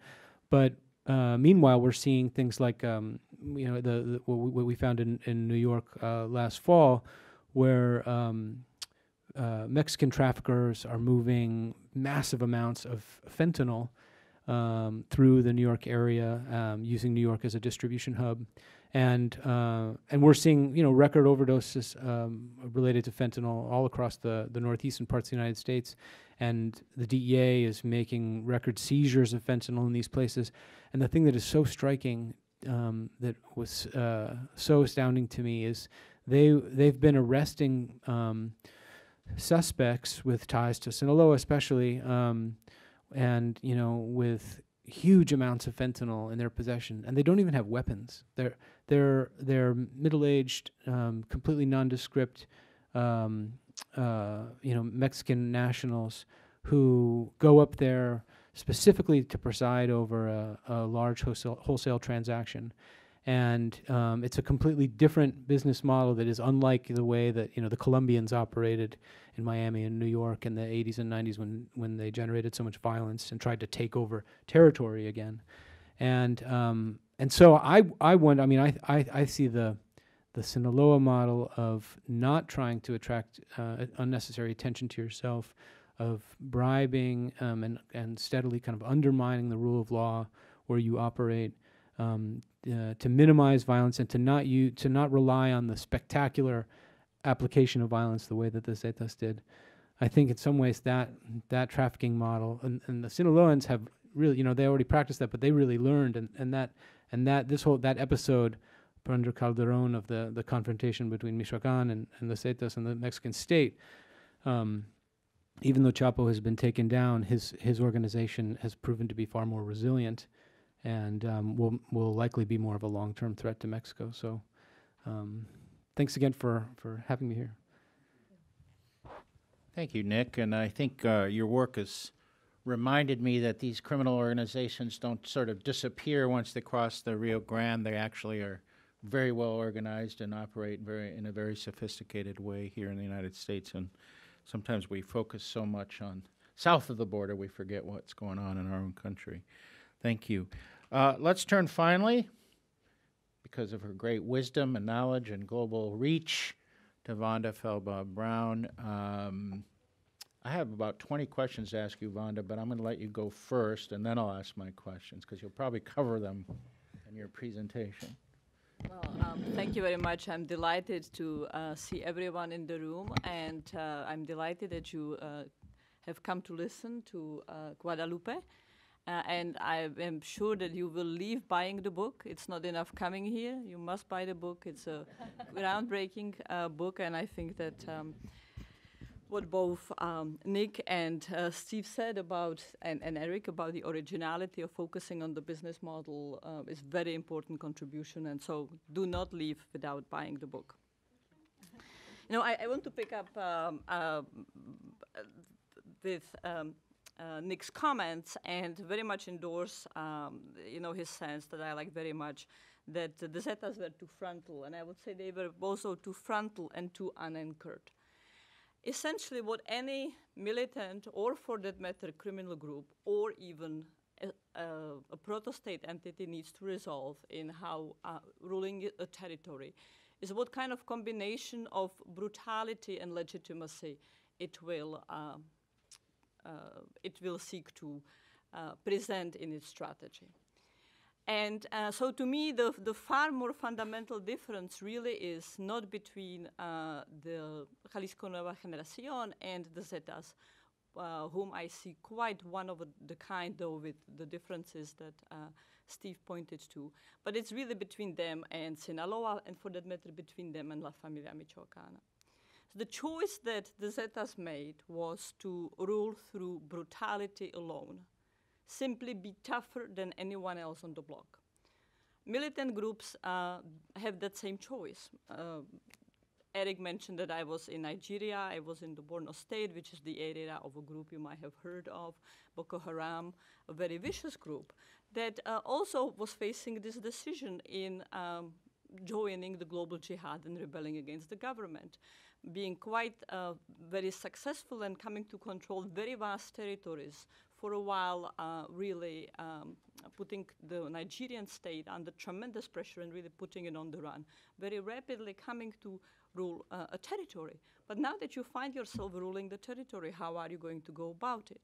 But meanwhile, we're seeing things like, you know, what we found in New York last fall, where Mexican traffickers are moving massive amounts of fentanyl through the New York area, using New York as a distribution hub, and we're seeing, you know, record overdoses related to fentanyl all across the northeastern parts of the United States, and the DEA is making record seizures of fentanyl in these places. And the thing that is so striking, that was so astounding to me, is they've been arresting suspects with ties to Sinaloa, especially. And, you know, with huge amounts of fentanyl in their possession, and they don't even have weapons. They're middle-aged, completely nondescript, you know, Mexican nationals who go up there specifically to preside over a large wholesale transaction, and it's a completely different business model that is unlike the way that, you know, the Colombians operated in Miami and New York in the 80s and 90s when they generated so much violence and tried to take over territory again. And so I wonder, I mean, I see the Sinaloa model of not trying to attract unnecessary attention to yourself, of bribing and steadily kind of undermining the rule of law where you operate, to minimize violence and to not rely on the spectacular application of violence the way that the Zetas did. I think in some ways that trafficking model, and the Sinaloans have really, you know, they already practiced that, but they really learned, and that this whole, that episode under Calderon of the confrontation between Michoacan and the Zetas and the Mexican state, even though Chapo has been taken down, his organization has proven to be far more resilient, and will likely be more of a long-term threat to Mexico. So thanks again for having me here. Thank you, Nick. And I think your work has reminded me that these criminal organizations don't sort of disappear once they cross the Rio Grande. They actually are very well organized and operate in a very sophisticated way here in the United States. And sometimes we focus so much on south of the border, we forget what's going on in our own country. Thank you. Let's turn finally, because of her great wisdom and knowledge and global reach, to Vonda Feldbaugh Brown. I have about 20 questions to ask you, Vonda, but I'm going to let you go first, and then I'll ask my questions, because you'll probably cover them in your presentation. Well, thank you very much. I'm delighted to see everyone in the room, and I'm delighted that you have come to listen to Guadalupe. And I am sure that you will leave buying the book. It's not enough coming here. You must buy the book. It's a groundbreaking book, and I think that what both Nick and Steve said about, and Eric, about the originality of focusing on the business model is very important contribution, and so do not leave without buying the book. You know, I want to pick up with Nick's comments and very much endorse, you know, his sense that I like very much, that the Zetas were too frontal, and I would say they were also too frontal and too unanchored. Essentially, what any militant, or for that matter, criminal group, or even a proto-state entity needs to resolve in how ruling a territory is what kind of combination of brutality and legitimacy it will seek to present in its strategy. And so to me, the far more fundamental difference really is not between the Jalisco Nueva Generación and the Zetas, whom I see quite one of the kind, though with the differences that Steve pointed to, but it's really between them and Sinaloa, and for that matter, between them and La Familia Michoacana. The choice that the Zetas made was to rule through brutality alone, simply be tougher than anyone else on the block. Militant groups have that same choice. Eric mentioned that I was in Nigeria. I was in the Borno State, which is the area of a group you might have heard of, Boko Haram, a very vicious group, that also was facing this decision in joining the global jihad and rebelling against the government, being quite very successful and coming to control very vast territories for a while, really putting the Nigerian state under tremendous pressure and really putting it on the run, very rapidly coming to rule a territory. But now that you find yourself ruling the territory, how are you going to go about it?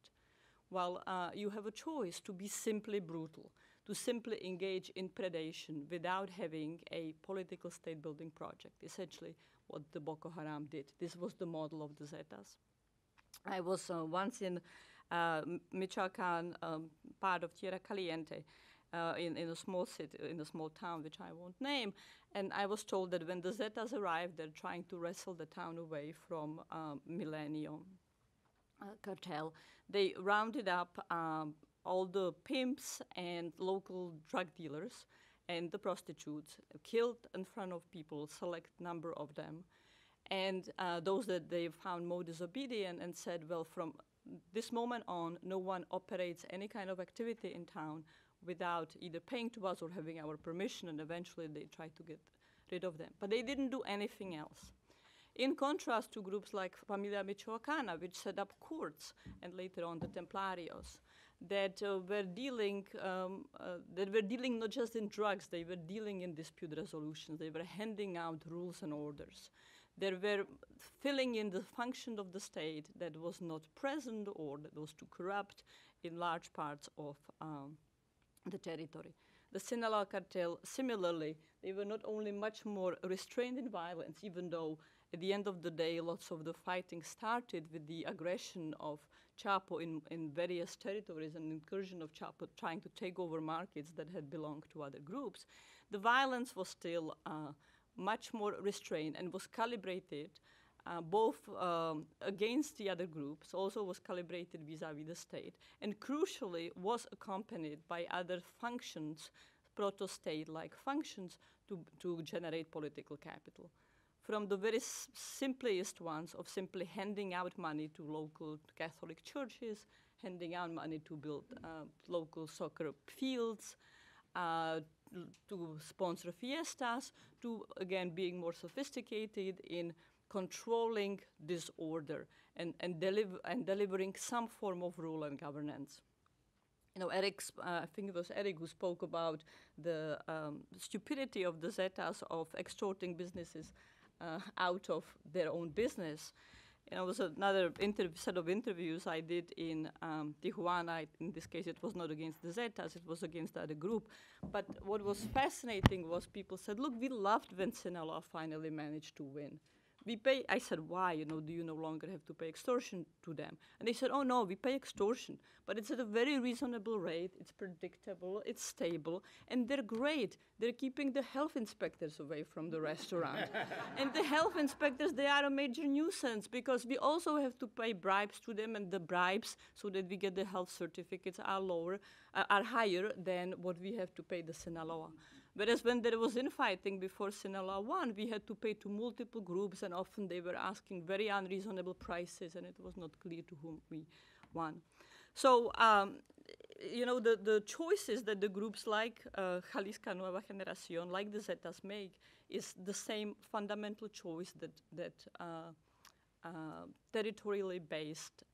Well, you have a choice to be simply brutal, to simply engage in predation without having a political state-building project, essentially what the Boko Haram did. This was the model of the Zetas. I was once in Michoacan, part of Tierra Caliente, in a small city, in a small town, which I won't name, and I was told that when the Zetas arrived, they're trying to wrestle the town away from Millennium cartel. They rounded up all the pimps and local drug dealers and the prostitutes, killed in front of people, select number of them. And those that they found more disobedient, and said, well, from this moment on, no one operates any kind of activity in town without either paying to us or having our permission, and eventually they tried to get rid of them. But they didn't do anything else. In contrast to groups like Familia Michoacana, which set up courts, and later on the Templarios, that were dealing not just in drugs, they were dealing in dispute resolutions. They were handing out rules and orders. They were filling in the function of the state that was not present or that was too corrupt in large parts of the territory. The Sinaloa cartel, similarly, they were not only much more restrained in violence, even though at the end of the day, lots of the fighting started with the aggression of Chapo in various territories, and incursion of Chapo trying to take over markets that had belonged to other groups. The violence was still much more restrained and was calibrated both against the other groups, also was calibrated vis-à-vis the state, and crucially was accompanied by other functions, proto-state-like functions, to generate political capital. From the very simplest ones of simply handing out money to local Catholic churches, handing out money to build local soccer fields, to sponsor fiestas, to, again, being more sophisticated in controlling disorder and delivering some form of rule and governance. You know, I think it was Eric who spoke about the stupidity of the Zetas of extorting businesses out of their own business. And it was another set of interviews I did in Tijuana. In this case, it was not against the Zetas, it was against the other group. But what was fascinating was people said, look, we loved when Sinaloa finally managed to win. We pay, I said, why, you know, do you no longer have to pay extortion to them? And they said, oh, no, we pay extortion, but it's at a very reasonable rate, it's predictable, it's stable, and they're great. They're keeping the health inspectors away from the restaurant. And the health inspectors, they are a major nuisance because we also have to pay bribes to them, and the bribes so that we get the health certificates are higher than what we have to pay the Sinaloa. Whereas when there was infighting before Sinaloa won, we had to pay to multiple groups, and often they were asking very unreasonable prices, and it was not clear to whom we won. So, you know, the choices that the groups like Jalisca Nueva Generación, like the Zetas make, is the same fundamental choice that, territorially based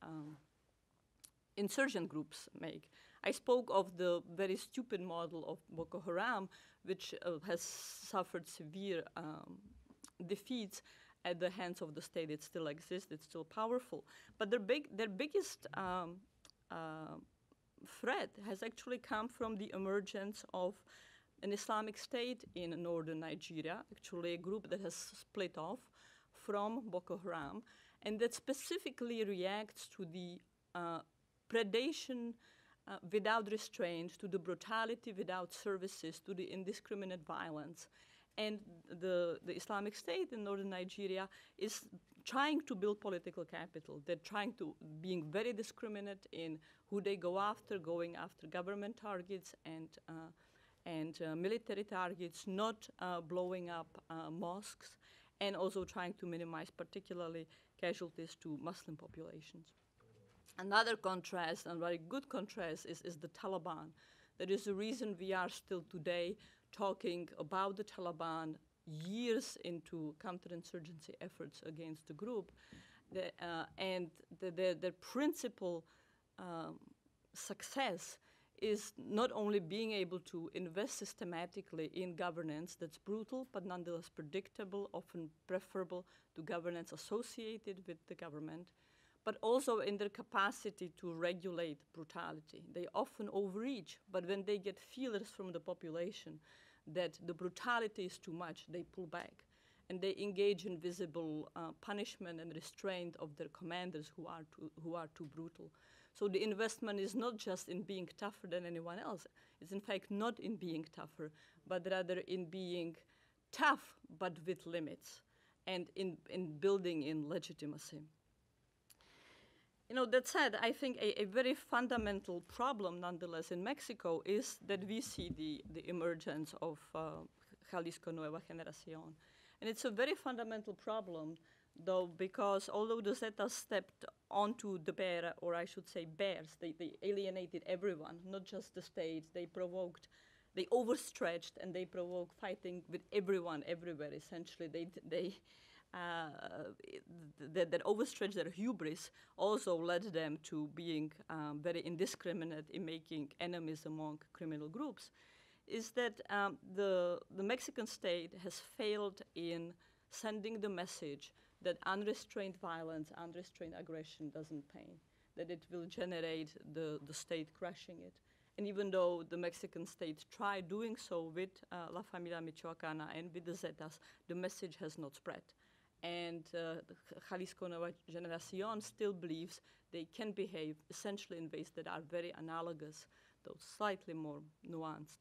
insurgent groups make. I spoke of the very stupid model of Boko Haram, which has suffered severe defeats at the hands of the state. It still exists, it's still powerful. But their biggest threat has actually come from the emergence of an Islamic State in northern Nigeria, actually a group that has split off from Boko Haram, and that specifically reacts to the predation without restraint, to the brutality without services, to the indiscriminate violence. And the Islamic State in northern Nigeria is trying to build political capital. They're trying to, being very discriminate in who they go after, going after government targets and military targets, not blowing up mosques, and also trying to minimize particularly casualties to Muslim populations. Another contrast, and very good contrast, is the Taliban. That is the reason we are still today talking about the Taliban years into counterinsurgency efforts against the group. Their principal success is not only being able to invest systematically in governance that's brutal, but nonetheless predictable, often preferable to governance associated with the government, but also in their capacity to regulate brutality. They often overreach, but when they get feelers from the population that the brutality is too much, they pull back. And they engage in visible punishment and restraint of their commanders who are too brutal. So the investment is not just in being tougher than anyone else. It's in fact not in being tougher, but rather in being tough, but with limits, and in building in legitimacy. You know, that said, I think a very fundamental problem, nonetheless, in Mexico is that we see the emergence of Jalisco Nueva Generación. And it's a very fundamental problem, though, because although the Zetas stepped onto the bear, or I should say bears, they alienated everyone, not just the state. They overstretched, and they provoked fighting with everyone, everywhere, essentially. That overstretched their hubris also led them to being very indiscriminate in making enemies among criminal groups, is that the Mexican state has failed in sending the message that unrestrained violence, unrestrained aggression doesn't pay, that it will generate the state crushing it. And even though the Mexican state tried doing so with La Familia Michoacana and with the Zetas, the message has not spread. And Jalisco Nueva Generación still believes they can behave essentially in ways that are very analogous, though slightly more nuanced,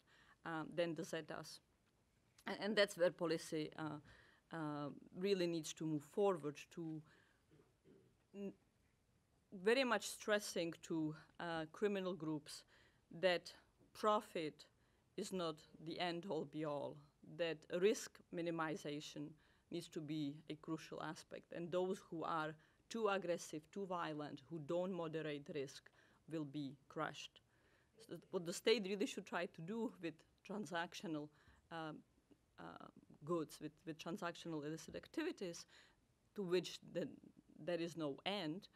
than the Zetas. And that's where policy really needs to move forward to very much stressing to criminal groups that profit is not the end-all, be-all, that risk minimization needs to be a crucial aspect. And those who are too aggressive, too violent, who don't moderate risk will be crushed. So what the state really should try to do with transactional goods, with transactional illicit activities, to which there is no end,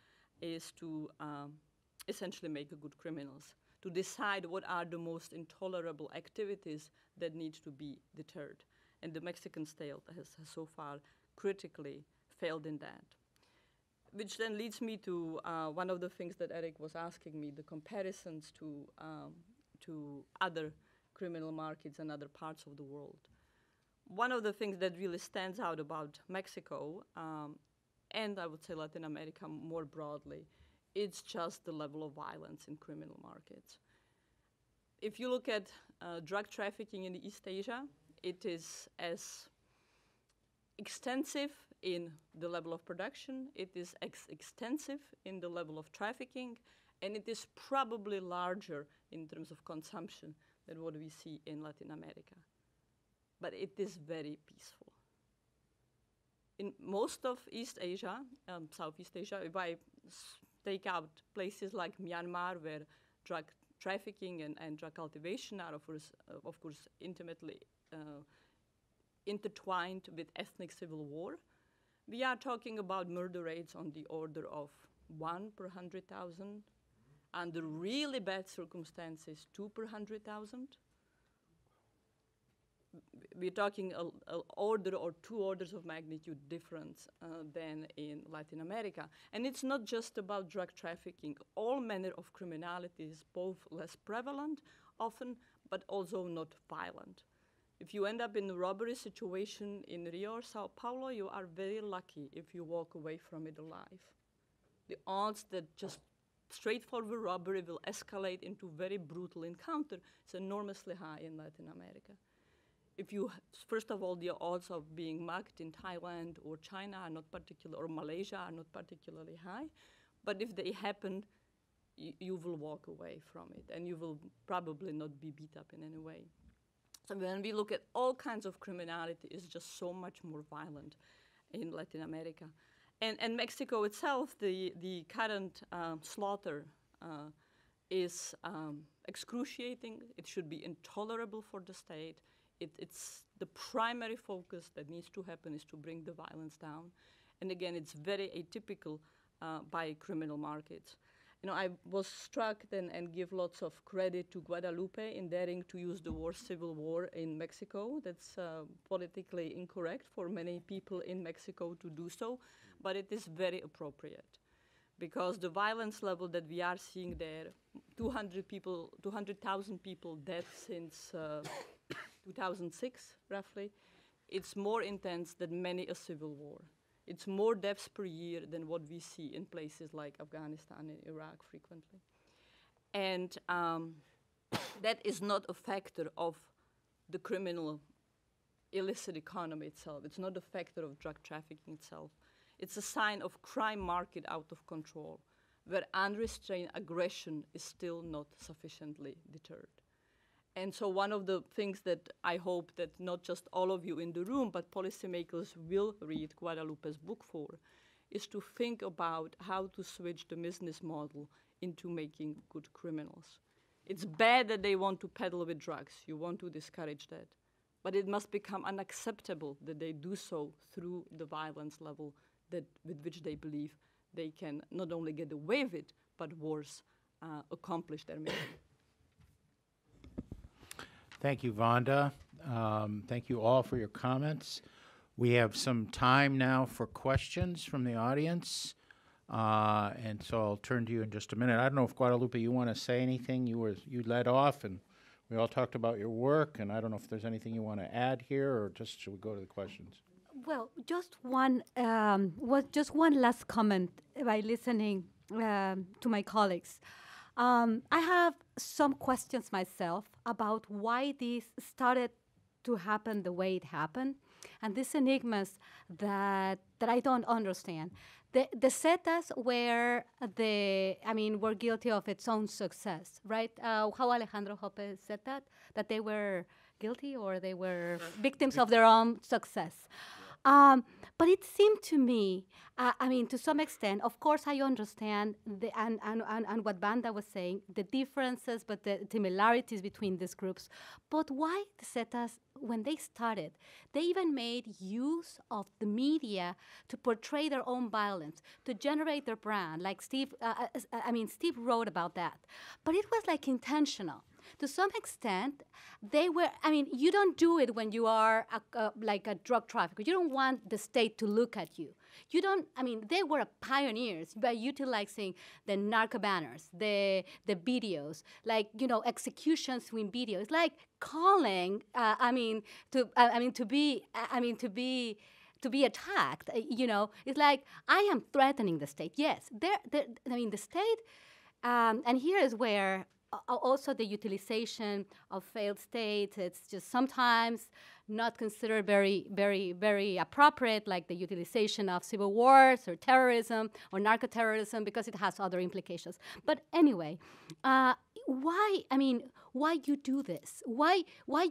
is to essentially make good criminals, to decide what are the most intolerable activities that need to be deterred. And the Mexican state has so far critically failed in that. Which then leads me to one of the things that Eric was asking me, the comparisons to other criminal markets and other parts of the world. One of the things that really stands out about Mexico, and I would say Latin America more broadly, it's just the level of violence in criminal markets. If you look at drug trafficking in East Asia, it is as extensive in the level of production, it is extensive in the level of trafficking, and it is probably larger in terms of consumption than what we see in Latin America. But it is very peaceful. In most of East Asia, Southeast Asia, if I take out places like Myanmar, where drug trafficking and drug cultivation are, of course intimately intertwined with ethnic civil war, we are talking about murder rates on the order of 1 per 100,000, under really bad circumstances, 2 per 100,000. We're talking an order or two orders of magnitude difference than in Latin America. And it's not just about drug trafficking. All manner of criminality is both less prevalent often, but also not violent. If you end up in a robbery situation in Rio or Sao Paulo, you are very lucky if you walk away from it alive. The odds that just straightforward robbery will escalate into very brutal encounter is enormously high in Latin America. If you, first of all, the odds of being mugged in Thailand or China are not particular, or Malaysia are not particularly high, but if they happen, you will walk away from it, and you will probably not be beat up in any way. So when we look at all kinds of criminality, it's just so much more violent in Latin America. And Mexico itself, the current slaughter is excruciating. It should be intolerable for the state. It's the primary focus that needs to happen is to bring the violence down. And again, it's very atypical by criminal markets. You know, I was struck and give lots of credit to Guadalupe in daring to use the word civil war in Mexico. That's politically incorrect for many people in Mexico to do so, but it is very appropriate because the violence level that we are seeing there, 200,000 people dead since 2006, roughly, it's more intense than many a civil war. It's more deaths per year than what we see in places like Afghanistan and Iraq frequently. And that is not a factor of the criminal illicit economy itself. It's not a factor of drug trafficking itself. It's a sign of crime market out of control, where unrestrained aggression is still not sufficiently deterred. And so one of the things that I hope that not just all of you in the room, but policymakers will read Guadalupe's book for, is to think about how to switch the business model into making good criminals. It's bad that they want to peddle with drugs. You want to discourage that. But it must become unacceptable that they do so through the violence level that with which they believe they can not only get away with it, but worse, accomplish their mission. Thank you, Vonda. Thank you all for your comments. We have some time now for questions from the audience, and so I'll turn to you in just a minute. I don't know if, Guadalupe, you want to say anything. You led off, and we all talked about your work, and I don't know if there's anything you want to add here, or just should we go to the questions? Well, just one last comment by listening to my colleagues. I have some questions myself about why this started to happen the way it happened. and these enigmas that I don't understand. The Zetas were were guilty of its own success, right? How Alejandro Hoppe said that they were guilty or they were victims of their own success. But it seemed to me, to some extent, of course I understand and what Banda was saying, the differences but the similarities between these groups. But why the Zetas, when they started, they even made use of the media to portray their own violence, to generate their brand, like Steve wrote about that. But it was like intentional. To some extent, they were, you don't do it when you are like a drug trafficker. You don't want the state to look at you. You don't, they were pioneers by utilizing the narco banners, the videos, executions in videos, like calling, to be attacked, It's like, I am threatening the state. Yes, the state, and here is where, also the utilization of failed states, it's just sometimes not considered very, very, very appropriate, like the utilization of civil wars or terrorism or narco-terrorism, because it has other implications. But anyway, why you do this? Why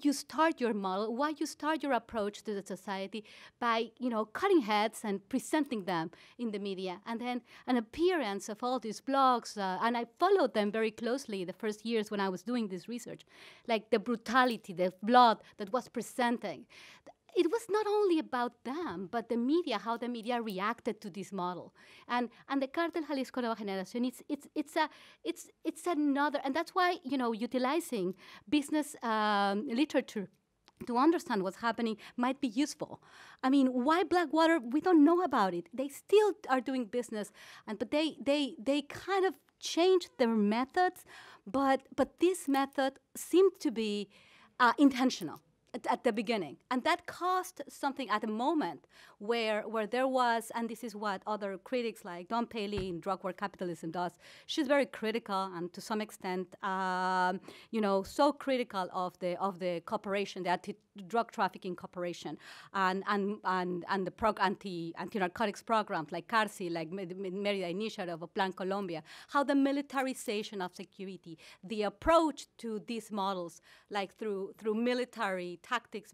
you start your model? Why you start your approach to the society by, cutting heads and presenting them in the media? And then an appearance of all these blogs, and I followed them very closely the first years when I was doing this research, like the brutality, the blood that was presenting. It was not only about them, but the media, how the media reacted to this model, and the Cartel Jalisco Nueva Generación. It's another, and that's why utilizing business literature to understand what's happening might be useful. Why Blackwater? We don't know about it. They still are doing business, but they kind of changed their methods, but this method seemed to be intentional. At the beginning, and that caused something at a moment where there was, and this is what other critics like Dawn Paley in Drug War Capitalism does. She's very critical, and to some extent, so critical of the corporation, the anti-drug trafficking corporation, and the anti-narcotics programs like CARCI, like Mérida Initiative, of Plan Colombia, how the militarization of security, the approach to these models, like through military tactics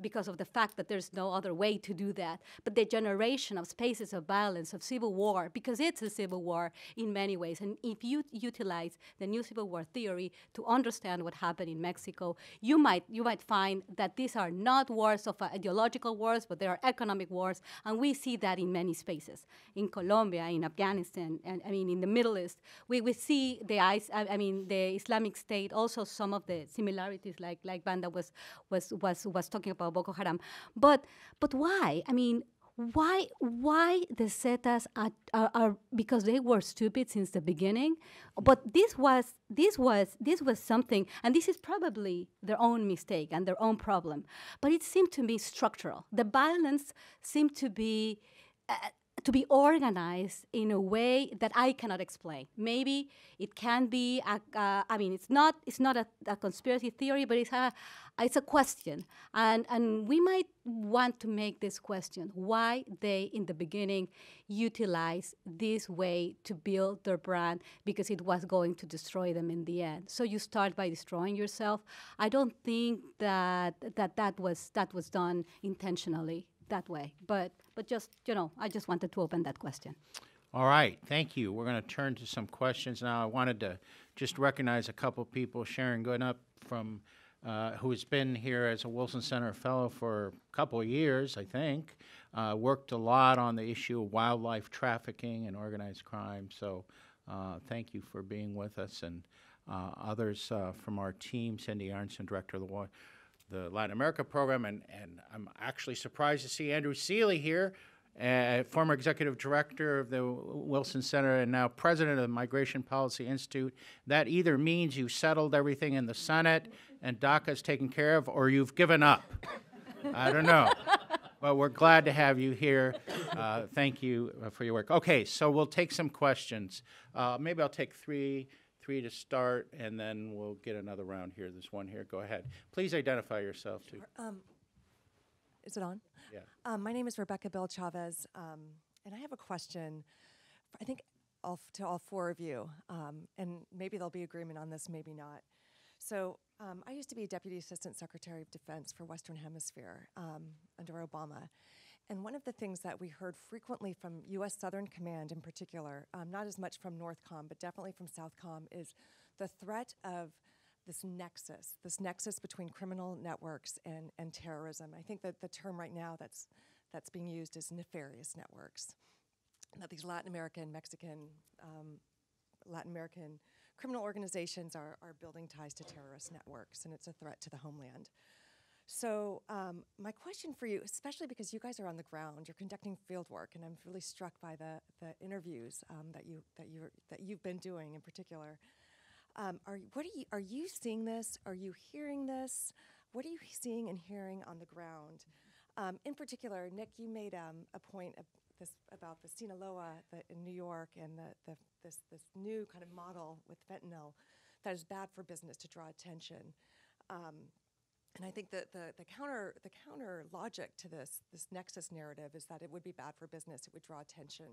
because of the fact that there's no other way to do that, but the generation of spaces of violence, of civil war, because it's a civil war in many ways. And if you utilize the new civil war theory to understand what happened in Mexico, you might find that these are not wars of ideological wars, but they are economic wars, and we see that in many spaces. In Colombia, in Afghanistan, and in the Middle East, we see the Islamic State, also some of the similarities like Banda was talking about Boko Haram, but why? Why the Zetas are because they were stupid since the beginning? But this was something, and this is probably their own mistake and their own problem. But it seemed to me structural. The violence seemed to be organized in a way that I cannot explain. Maybe it can be, it's not a conspiracy theory, but it's a question. And we might want to make this question, why they, in the beginning, utilized this way to build their brand, because it was going to destroy them in the end. So you start by destroying yourself. I don't think that was done intentionally that way, but just, I just wanted to open that question. All right, thank you. We're going to turn to some questions now. I wanted to just recognize a couple of people. Sharon Goonup, from who has been here as a Wilson Center Fellow for a couple of years, I think, worked a lot on the issue of wildlife trafficking and organized crime, so thank you for being with us, and others from our team, Cindy Arnson, Director of the Latin America program, and I'm actually surprised to see Andrew Seeley here, former executive director of the Wilson Center and now president of the Migration Policy Institute. That either means you've settled everything in the Senate and DACA's taken care of, or you've given up. I don't know. But we're glad to have you here. Thank you for your work. Okay, so we'll take some questions. Maybe I'll take three to start, and then we'll get another round here. There's one here. Go ahead. Please identify yourself, too. Is it on? Yeah. My name is Rebecca Bell Chavez, and I have a question. I think to all four of you, and maybe there'll be agreement on this, maybe not. So I used to be Deputy Assistant Secretary of Defense for Western Hemisphere under Obama. And one of the things that we heard frequently from U.S. Southern Command in particular, not as much from NORTHCOM, but definitely from SOUTHCOM, is the threat of this nexus between criminal networks and terrorism. I think that the term right now that's being used is nefarious networks, that these Latin American, Mexican, Latin American criminal organizations are building ties to terrorist networks, and it's a threat to the homeland. So my question for you, especially because you guys are on the ground, you're conducting field work, and I'm really struck by the interviews that you've been doing in particular. Are you seeing this? Are you hearing this? What are you seeing and hearing on the ground? In particular, Nick, you made a point of this about the Sinaloa in New York and this new kind of model with fentanyl that is bad for business to draw attention. And I think that the counter logic to this nexus narrative is that it would be bad for business. It would draw attention.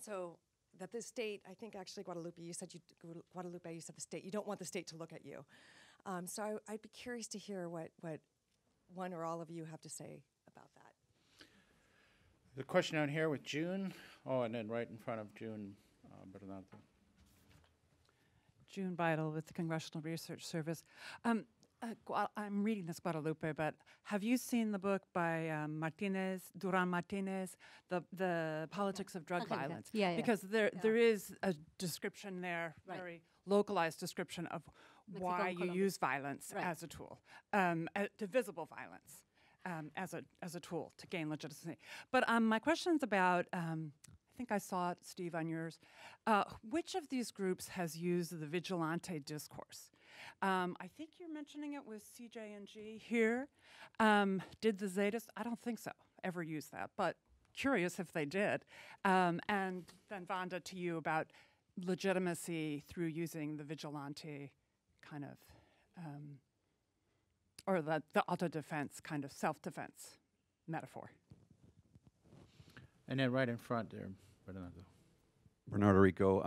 So. That the state, I think actually Guadalupe, you said the state, you don't want the state to look at you. So I'd be curious to hear what one or all of you have to say about that. The question down here with June. Oh, and then right in front of June Bernardo. June Bidal with the Congressional Research Service. I'm reading this Guadalupe, but have you seen the book by Duran Martinez, the Politics of Drug Violence? Yeah. Because there is a description there, right. Very localized description of why you use violence, right, as a tool, divisible violence as a tool to gain legitimacy. But my question's about. I think I saw it, Steve, on yours. Which of these groups has used the vigilante discourse? I think you're mentioning it with CJNG here. Did the Zetas, I don't think so, ever use that, but curious if they did. And then Vonda, to you about legitimacy through using the vigilante kind of, or the auto-defense kind of self-defense metaphor. And then right in front there, Bernardo. Bernardo Rico.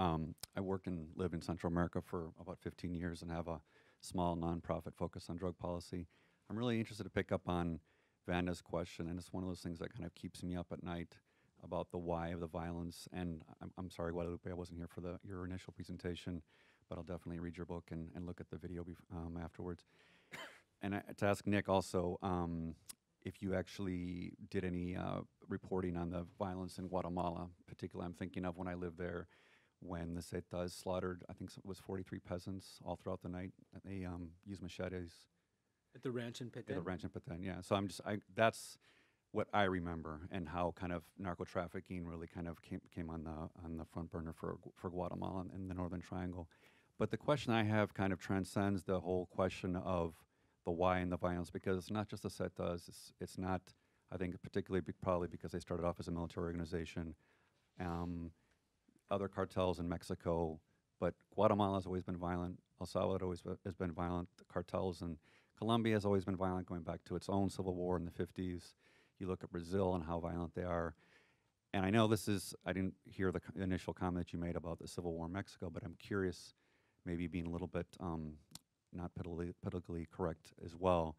I work and live in Central America for about 15 years and have a small nonprofit focus on drug policy. I'm really interested to pick up on Vanda's question, and it's one of those things that kind of keeps me up at night about the why of the violence. And I'm sorry, Guadalupe, I wasn't here for your initial presentation, but I'll definitely read your book and look at the video afterwards. And to ask Nick also, if you actually did any reporting on the violence in Guatemala, particularly I'm thinking of when I lived there, when the Zetas slaughtered, I think it was 43 peasants all throughout the night. They used machetes. At the ranch in Petén? At the ranch in Petén, yeah. So that's what I remember, and how kind of narco-trafficking really kind of came on the front burner for Guatemala and the Northern Triangle. But the question I have kind of transcends the whole question of the why and the violence, because it's not just the Zetas. It's not, I think, particularly probably because they started off as a military organization, other cartels in Mexico, but Guatemala's always been violent. El Salvador always has been violent. The cartels in Colombia has always been violent, going back to its own civil war in the 50s. You look at Brazil and how violent they are. And I know this is, I didn't hear the initial comment that you made about the civil war in Mexico, but I'm curious, maybe being a little bit, not politically correct as well,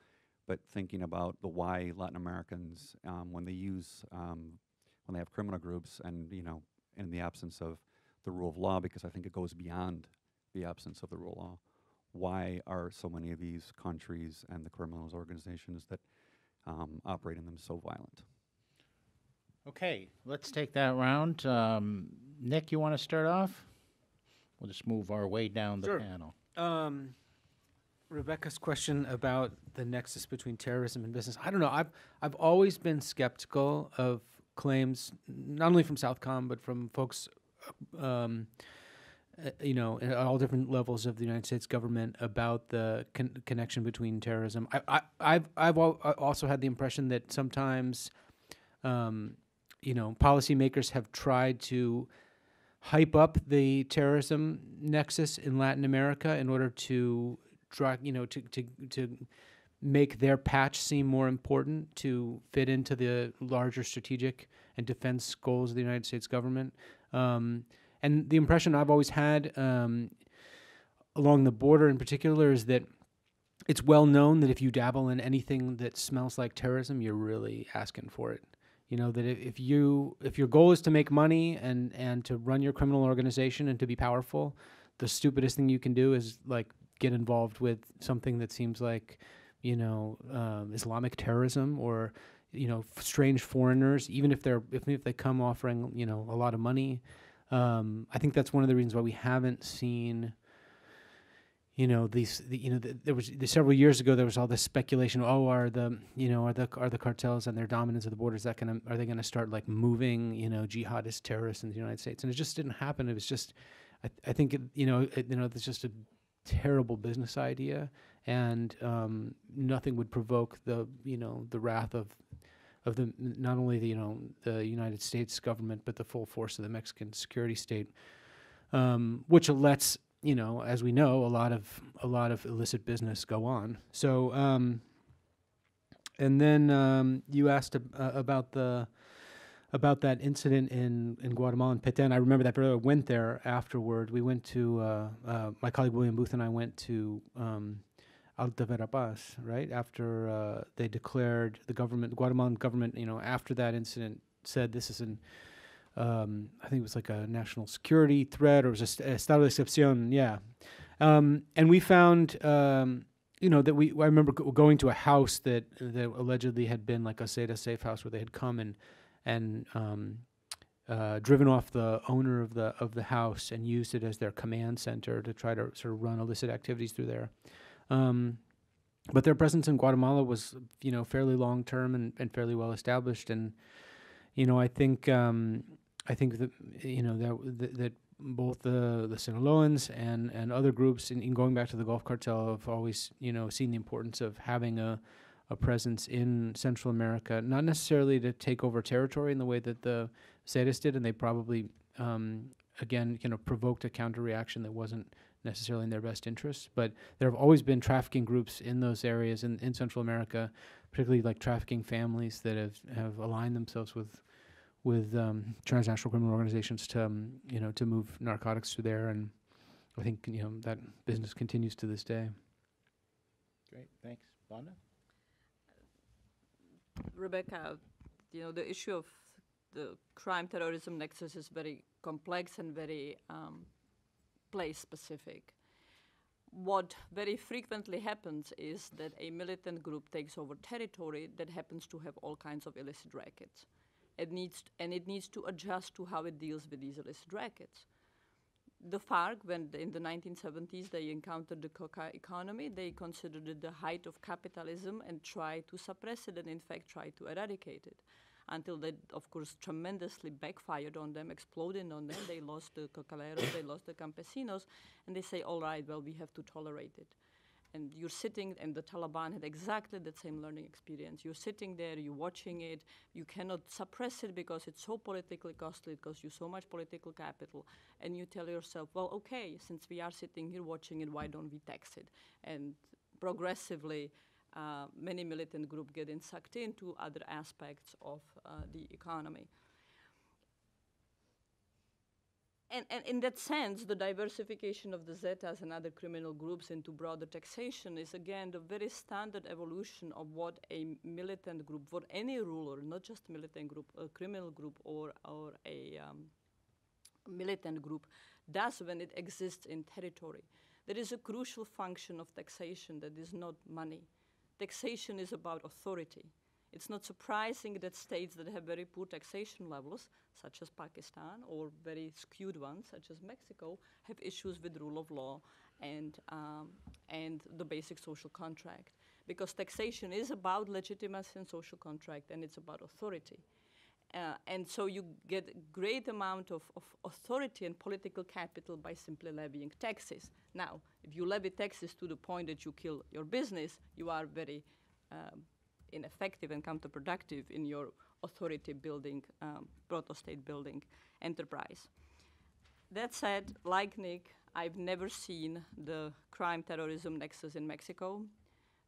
but thinking about the why Latin Americans, when they have criminal groups and, you know, in the absence of the rule of law, because I think it goes beyond the absence of the rule of law, why are so many of these countries and the criminal organizations that operate in them so violent? Okay, let's take that round. Nick, you want to start off? We'll just move our way down the panel. Rebecca's question about the nexus between terrorism and business. I don't know. I've always been skeptical of claims, not only from Southcom but from folks, you know, at all different levels of the United States government about the connection between terrorism. I've also had the impression that sometimes, you know, policymakers have tried to hype up the terrorism nexus in Latin America in order to, you know, to make their patch seem more important to fit into the larger strategic and defense goals of the United States government. And the impression I've always had along the border in particular is that it's well known that if you dabble in anything that smells like terrorism, you're really asking for it. You know, that if your goal is to make money and to run your criminal organization and to be powerful, the stupidest thing you can do is like get involved with something that seems like, you know, Islamic terrorism or, you know, strange foreigners, even if they're if they come offering, you know, a lot of money. I think that's one of the reasons why we haven't seen, you know, several years ago there was all this speculation. Oh, are the cartels and their dominance of the borders that gonna are they gonna start like moving, you know, jihadist terrorists in the United States? And it just didn't happen. It was just, I think it's just a terrible business idea, and nothing would provoke the the wrath of the not only the the United States government but the full force of the Mexican security state, which lets as we know, a lot of illicit business go on. So and then you asked about that incident in Guatemala and Petén. I remember that brother went there afterward. We went to, my colleague William Booth and I went to Alta Verapaz, right? After they declared, the Guatemalan government, after that incident said this is an, I think it was like a national security threat, or it was a estado de excepción, yeah. And we found, I remember going to a house that allegedly had been like a Seda safe house where they had come and driven off the owner of the house and used it as their command center to try to sort of run illicit activities through there. But their presence in Guatemala was, fairly long term and fairly well established. And I think that that both the Sinaloans and other groups, in going back to the Gulf Cartel, have always seen the importance of having a presence in Central America, not necessarily to take over territory in the way that the Zetas did, and they probably, again, provoked a counter-reaction that wasn't necessarily in their best interests. But there have always been trafficking groups in those areas in Central America, particularly like trafficking families that have aligned themselves with transnational criminal organizations to, to move narcotics through there. And I think, that business continues to this day. Great, thanks. Bonda? Rebecca, the issue of the crime-terrorism nexus is very complex and very place-specific. What very frequently happens is that a militant group takes over territory that happens to have all kinds of illicit rackets. It needs to adjust to how it deals with these illicit rackets. The FARC, when in the 1970s they encountered the coca economy, they considered it the height of capitalism and tried to suppress it and in fact tried to eradicate it, until that, of course, tremendously backfired on them, exploded on them. They lost the cocaleros, they lost the campesinos, and they say, all right, well, we have to tolerate it. And you're sitting, and the Taliban had exactly that same learning experience. You're sitting there, you're watching it, you cannot suppress it because it's so politically costly, it costs you so much political capital. And you tell yourself, well, okay, since we are sitting here watching it, why don't we tax it? And progressively, many militant groups get sucked into other aspects of the economy. And in that sense, the diversification of the Zetas and other criminal groups into broader taxation is, again, the very standard evolution of what a militant group, what any ruler, not just militant group, a criminal group or a militant group, does when it exists in territory. There is a crucial function of taxation that is not money. Taxation is about authority. It's not surprising that states that have very poor taxation levels, such as Pakistan, or very skewed ones, such as Mexico, have issues with rule of law and the basic social contract. Because taxation is about legitimacy and social contract, and it's about authority. And so you get a great amount of authority and political capital by simply levying taxes. Now, if you levy taxes to the point that you kill your business, you are very ineffective and counterproductive in your authority building, proto-state building enterprise. That said, like Nick, I've never seen the crime-terrorism nexus in Mexico.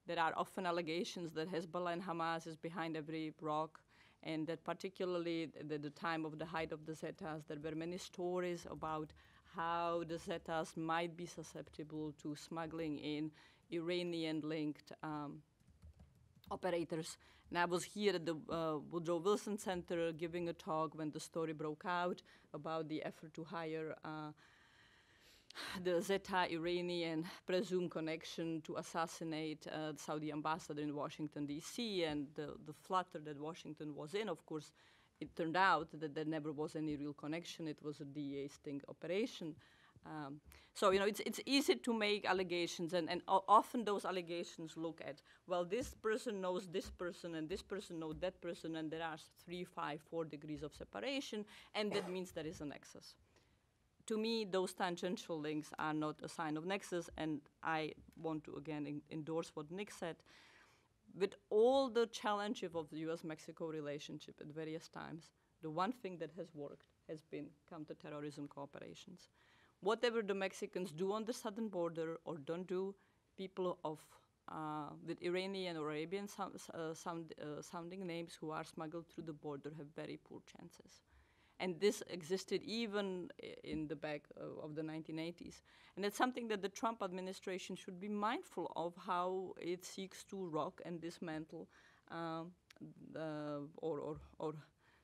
There are often allegations that Hezbollah and Hamas is behind every rock, and that particularly at the time of the height of the Zetas, there were many stories about how the Zetas might be susceptible to smuggling in Iranian-linked operators. And I was here at the Woodrow Wilson Center giving a talk when the story broke out about the effort to hire the Zeta Iranian presumed connection to assassinate the Saudi ambassador in Washington, D.C., and the flutter that Washington was in. Of course, it turned out that there never was any real connection. It was a DEA sting operation. So, you know, it's easy to make allegations, and often those allegations look at, well, this person knows this person, and this person knows that person, and there are 3, 5, 4 degrees of separation, and that means there is a nexus. To me, those tangential links are not a sign of nexus, and I want to, again, endorse what Nick said. With all the challenge of the US-Mexico relationship at various times, the one thing that has worked has been counterterrorism cooperations. Whatever the Mexicans do on the southern border or don't do, people with Iranian or Arabian sounding names who are smuggled through the border have very poor chances. And this existed even in the back of the 1980s. And that's something that the Trump administration should be mindful of, how it seeks to rock and dismantle or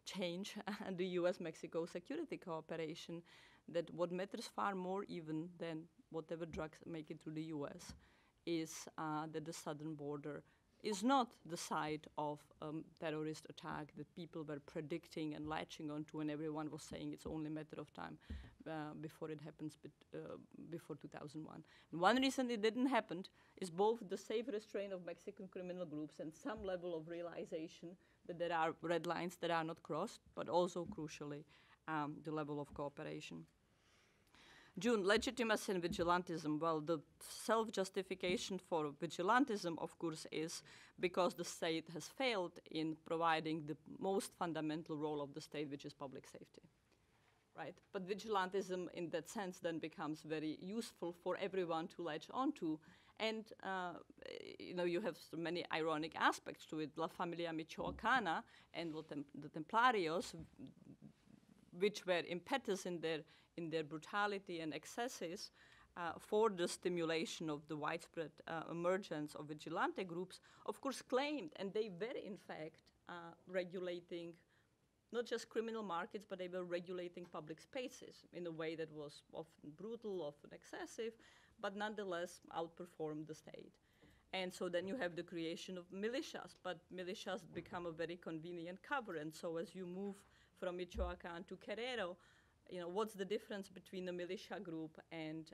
change the US-Mexico security cooperation, that what matters far more even than whatever drugs make it to the US is that the southern border is not the site of a terrorist attack that people were predicting and latching onto, and everyone was saying it's only a matter of time before it happens, before 2001. And one reason it didn't happen is both the safe restraint of Mexican criminal groups and some level of realization that there are red lines that are not crossed, but also, crucially, the level of cooperation. June, legitimacy and vigilantism. Well, the self-justification for vigilantism, of course, is because the state has failed in providing the most fundamental role of the state, which is public safety, right? But vigilantism in that sense then becomes very useful for everyone to latch onto. And, you know, you have so many ironic aspects to it. La Familia Michoacana and the Templarios, which were impetus in their brutality and excesses for the stimulation of the widespread emergence of vigilante groups, of course claimed, and they were in fact regulating not just criminal markets, but they were regulating public spaces in a way that was often brutal, often excessive, but nonetheless outperformed the state. And so then you have the creation of militias, but militias become a very convenient cover, and so as you move from Michoacán to Querétaro, you know, what's the difference between a militia group and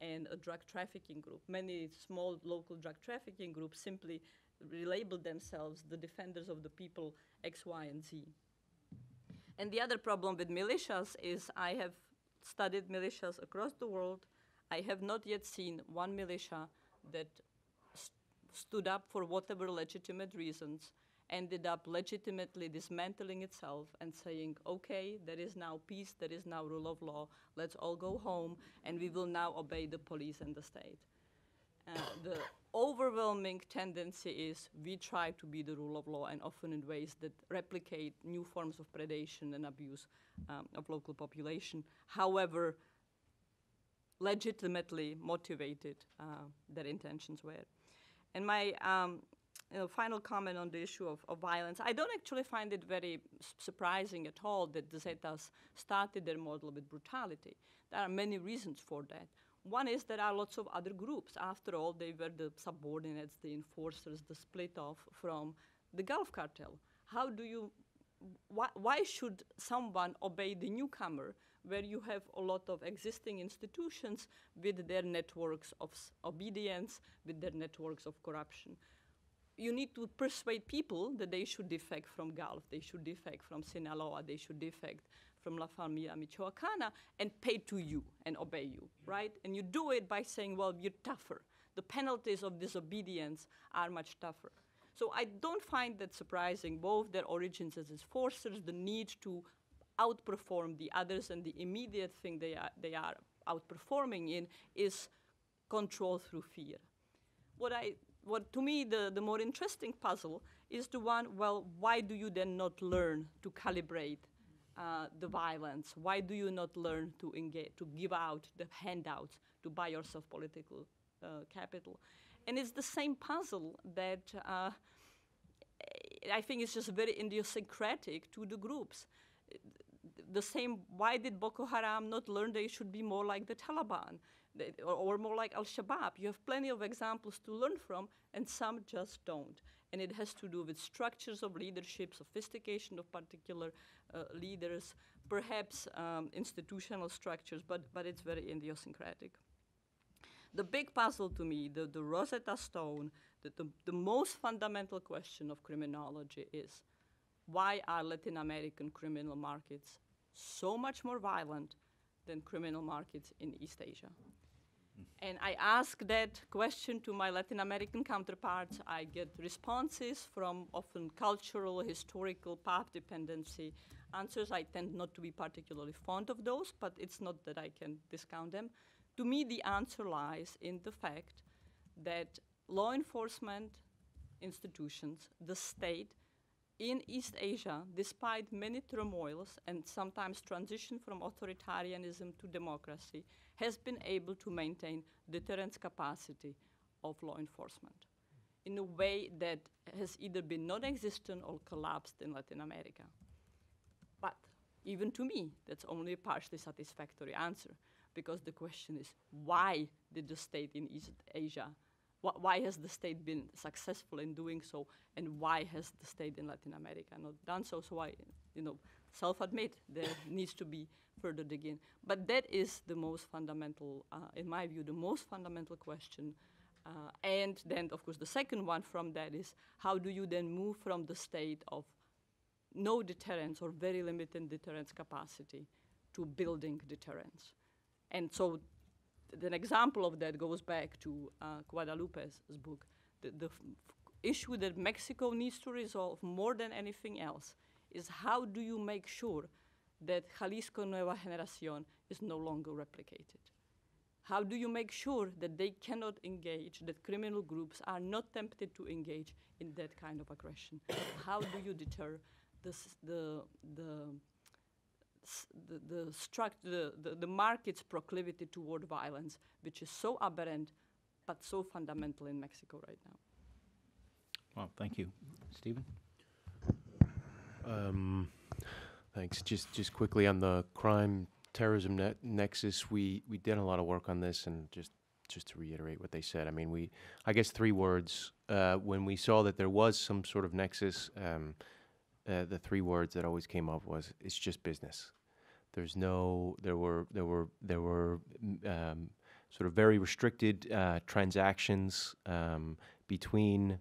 a drug trafficking group? Many small local drug trafficking groups simply relabeled themselves the defenders of the people X, Y, and Z. And the other problem with militias is I have studied militias across the world. I have not yet seen one militia that stood up for whatever legitimate reasons, ended up legitimately dismantling itself and saying, okay, there is now peace, there is now rule of law, let's all go home, and we will now obey the police and the state. The overwhelming tendency is we try to be the rule of law, and often in ways that replicate new forms of predation and abuse of local population, however legitimately motivated their intentions were. And my final comment on the issue of violence. I don't actually find it very surprising at all that the Zetas started their model with brutality. There are many reasons for that. One is there are lots of other groups. After all, they were the subordinates, the enforcers, the split off from the Gulf cartel. How do you, why should someone obey the newcomer where you have a lot of existing institutions with their networks of obedience, with their networks of corruption? You need to persuade people that they should defect from Gulf, they should defect from Sinaloa, they should defect from La Familia Michoacana and pay to you and obey you, right? And you do it by saying, well, you're tougher. The penalties of disobedience are much tougher. So I don't find that surprising, both their origins as enforcers, the need to outperform the others, and the immediate thing they are outperforming in is control through fear. What I what to me the more interesting puzzle is the one, well, why do you then not learn to calibrate the violence? Why do you not learn to engage, to give out the handouts, to buy yourself political capital? And it's the same puzzle that I think is just very idiosyncratic to the groups. The same, why did Boko Haram not learn they should be more like the Taliban or more like Al-Shabaab? You have plenty of examples to learn from, and some just don't. And it has to do with structures of leadership, sophistication of particular leaders, perhaps institutional structures, but it's very idiosyncratic. The big puzzle to me, the Rosetta Stone, the most fundamental question of criminology is, why are Latin American criminal markets so much more violent than criminal markets in East Asia? And I ask that question to my Latin American counterparts. I get responses from often cultural, historical, path dependency answers. I tend not to be particularly fond of those, but it's not that I can discount them. To me, the answer lies in the fact that law enforcement institutions, the state, in East Asia, despite many turmoils and sometimes transition from authoritarianism to democracy, has been able to maintain deterrence capacity of law enforcement in a way that has either been non-existent or collapsed in Latin America. But even to me, that's only a partially satisfactory answer, because the question is, why did the state in East Asia, why has the state been successful in doing so, and why has the state in Latin America not done so? So I, self-admit there needs to be further digging. But that is the most fundamental, in my view, the most fundamental question. And then, of course, the second one from that is, how do you then move from the state of no deterrence or very limited deterrence capacity to building deterrence? And so an example of that goes back to Guadalupe's book. The issue that Mexico needs to resolve more than anything else is, how do you make sure that Jalisco Nueva Generación is no longer replicated? How do you make sure that they cannot engage, that criminal groups are not tempted to engage in that kind of aggression? How do you deter the market's proclivity toward violence, which is so aberrant but so fundamental in Mexico right now? Well, thank you. Stephen? Thanks. Just quickly on the crime-terrorism nexus, we did a lot of work on this, and just to reiterate what they said, I mean, I guess 3 words. When we saw that there was some sort of nexus, the 3 words that always came up was, it's just business. There's no, there were sort of very restricted transactions between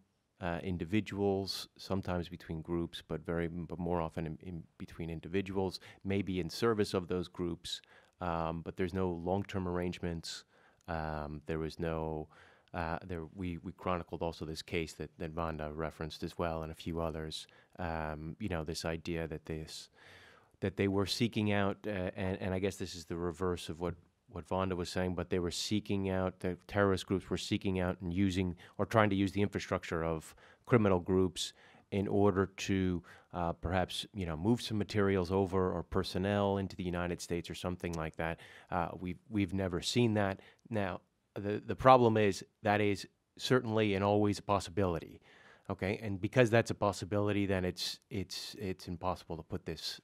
individuals, sometimes between groups, but more often in between individuals, maybe in service of those groups, but there's no long-term arrangements. There was no, we chronicled also this case that Vanda referenced as well, and a few others. This idea that they were seeking out, and I guess this is the reverse of what Vanda was saying, but they were seeking out, the terrorist groups were seeking out and using, or trying to use the infrastructure of criminal groups in order to perhaps, move some materials over or personnel into the United States or something like that. We've never seen that. Now, the problem is that is certainly and always a possibility. Okay, and because that's a possibility, then it's impossible to put this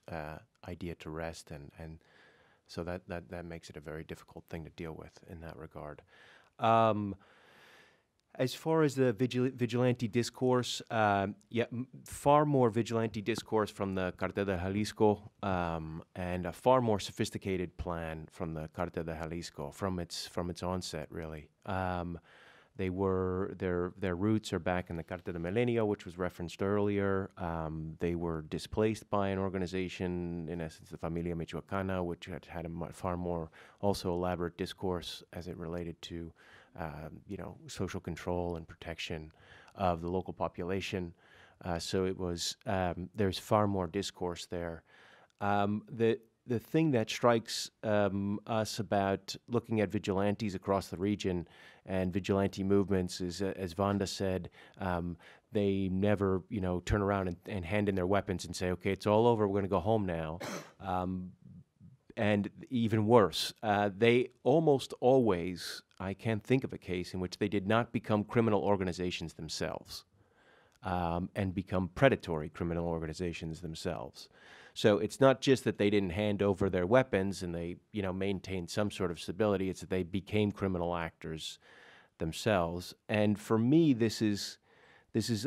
idea to rest, and so that makes it a very difficult thing to deal with in that regard. As far as the vigilante discourse, far more vigilante discourse from the Cartel de Jalisco, and a far more sophisticated plan from the Cartel de Jalisco from its onset, really. Their roots are back in the Cartel de Milenio, which was referenced earlier. They were displaced by an organization, in essence, the Familia Michoacana, which had a far more also elaborate discourse as it related to, social control and protection of the local population. So it was there's far more discourse there. the thing that strikes us about looking at vigilantes across the region and vigilante movements is, as Vanda said, they never, turn around and hand in their weapons and say, okay, it's all over, we're going to go home now. And even worse, they almost always, I can't think of a case in which they did not become criminal organizations themselves and become predatory criminal organizations themselves. So it's not just that they didn't hand over their weapons and they, maintained some sort of stability, it's that they became criminal actors themselves. And for me, this is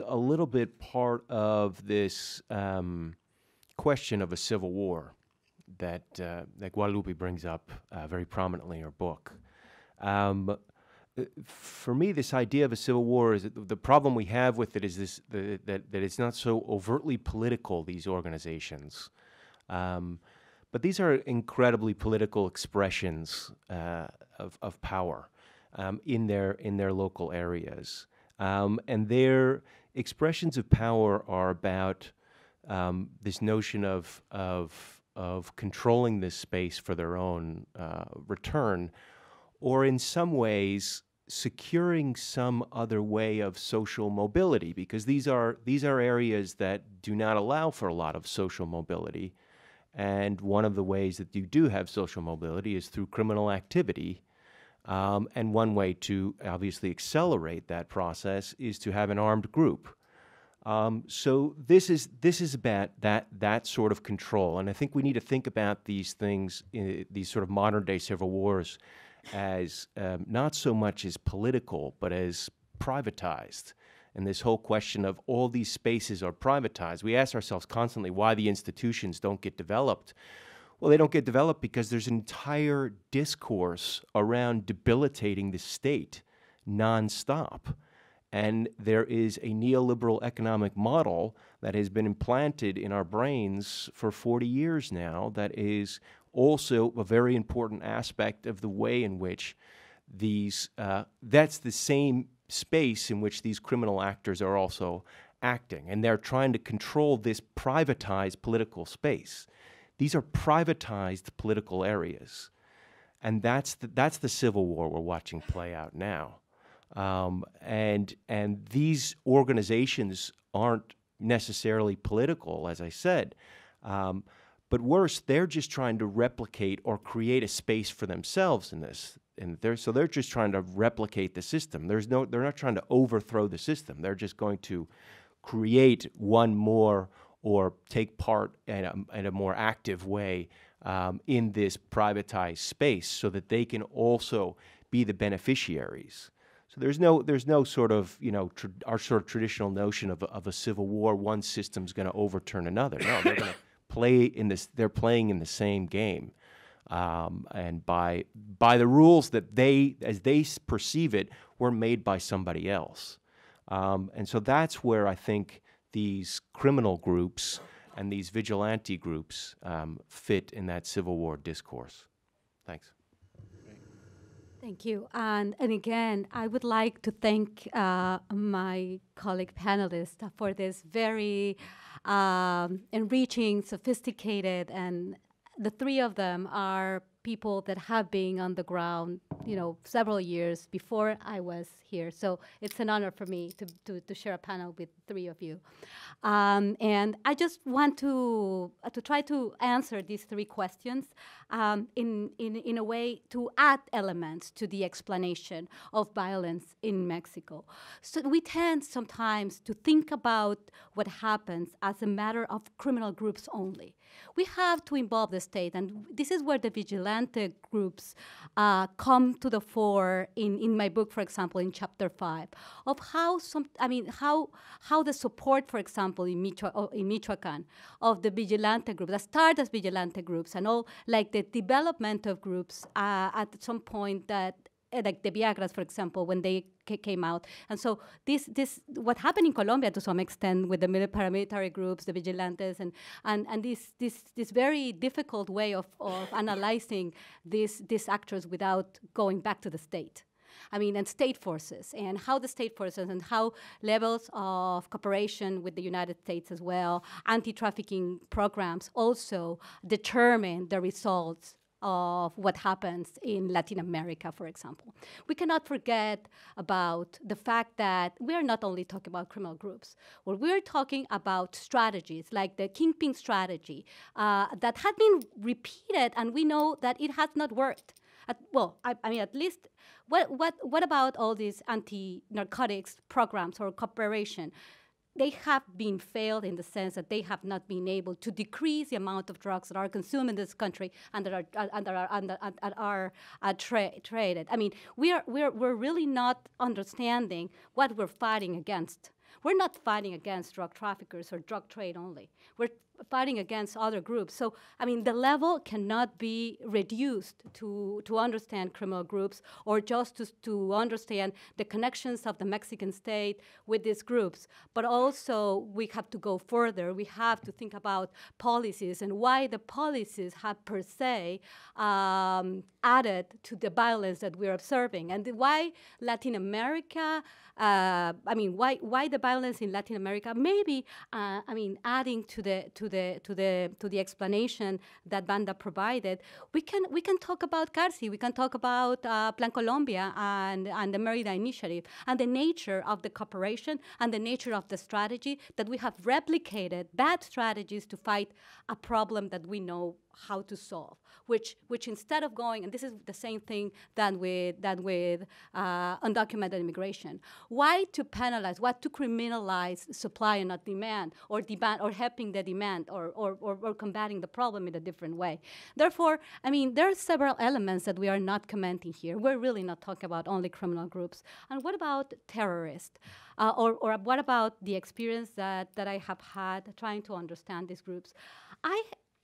a little bit part of this question of a civil war that Guadalupe brings up very prominently in her book. For me, this idea of a civil war is that the problem we have with it is that it's not so overtly political, these organizations. But these are incredibly political expressions of power in their local areas. And their expressions of power are about this notion of controlling this space for their own return, or in some ways securing some other way of social mobility, because these are areas that do not allow for a lot of social mobility. And one of the ways that you do have social mobility is through criminal activity. And one way to obviously accelerate that process is to have an armed group. So this is about that sort of control, and I think we need to think about these things, these sort of modern day civil wars, as not so much as political, but as privatized. And this whole question of all these spaces are privatized. We ask ourselves constantly why the institutions don't get developed. Well, they don't get developed because there's an entire discourse around debilitating the state nonstop. And there is a neoliberal economic model that has been implanted in our brains for 40 years now that is also a very important aspect of the way in which that's the same space in which these criminal actors are also acting. And they're trying to control this privatized political space. These are privatized political areas. And that's the civil war we're watching play out now. And these organizations aren't necessarily political, as I said, but worse, they're just trying to replicate or create a space for themselves in this. And so they're just trying to replicate the system. They're not trying to overthrow the system. They're just going to create one more or take part in a more active way in this privatized space, so that they can also be the beneficiaries. So there's no sort of, our sort of traditional notion of a civil war, one system's going to overturn another. No, they're going to play in this. They're playing in the same game, and by the rules that they, as they perceive it, were made by somebody else. And so that's where I think these criminal groups and these vigilante groups fit in that civil war discourse. Thanks. Thank you. And again, I would like to thank my colleague panelists for this very enriching, sophisticated, and the three of them are people that have been on the ground, several years before I was here. So it's an honor for me to share a panel with three of you. And I just want to try to answer these three questions in a way to add elements to the explanation of violence in Mexico. So we tend sometimes to think about what happens as a matter of criminal groups only. We have to involve the state, and this is where the vigilante groups come to the fore in my book, for example, in chapter 5, of how the support, for example, in Michoacan, of the vigilante groups that start as vigilante groups and all, like the development of groups at some point that, like the Viagras, for example, when they came out. And so this what happened in Colombia to some extent with the paramilitary groups, the vigilantes, and this very difficult way of analyzing these actors without going back to the state. and state forces, and how the state forces and how levels of cooperation with the United States as well, anti-trafficking programs also determine the results of what happens in Latin America, for example. We cannot forget about the fact that we are not only talking about criminal groups. Well, we're talking about strategies like the kingpin strategy that had been repeated, and we know that it has not worked. At least, what about all these anti-narcotics programs or cooperation? They have been failed in the sense that they have not been able to decrease the amount of drugs that are consumed in this country and that are traded. I mean, we're really not understanding what we're fighting against. We're not fighting against drug traffickers or drug trade only. We're fighting against other groups. So, I mean, the level cannot be reduced to understand criminal groups or just to understand the connections of the Mexican state with these groups. But also, we have to go further. We have to think about policies and why the policies have, per se, added to the violence that we're observing. And why Latin America, why the violence in Latin America, maybe, adding to the explanation that Vanda provided, we can talk about Carci, we can talk about Plan Colombia and the Mérida Initiative and the nature of the cooperation and the nature of the strategy that we have replicated bad strategies to fight a problem that we know how to solve, which instead of going, and this is the same thing than with undocumented immigration. Why to penalize? Why to criminalize supply and not demand, or demand, or helping the demand, or combating the problem in a different way? Therefore, I mean, there are several elements that we are not commenting here. We're really not talking about only criminal groups. And what about terrorists? Or what about the experience that I have had trying to understand these groups?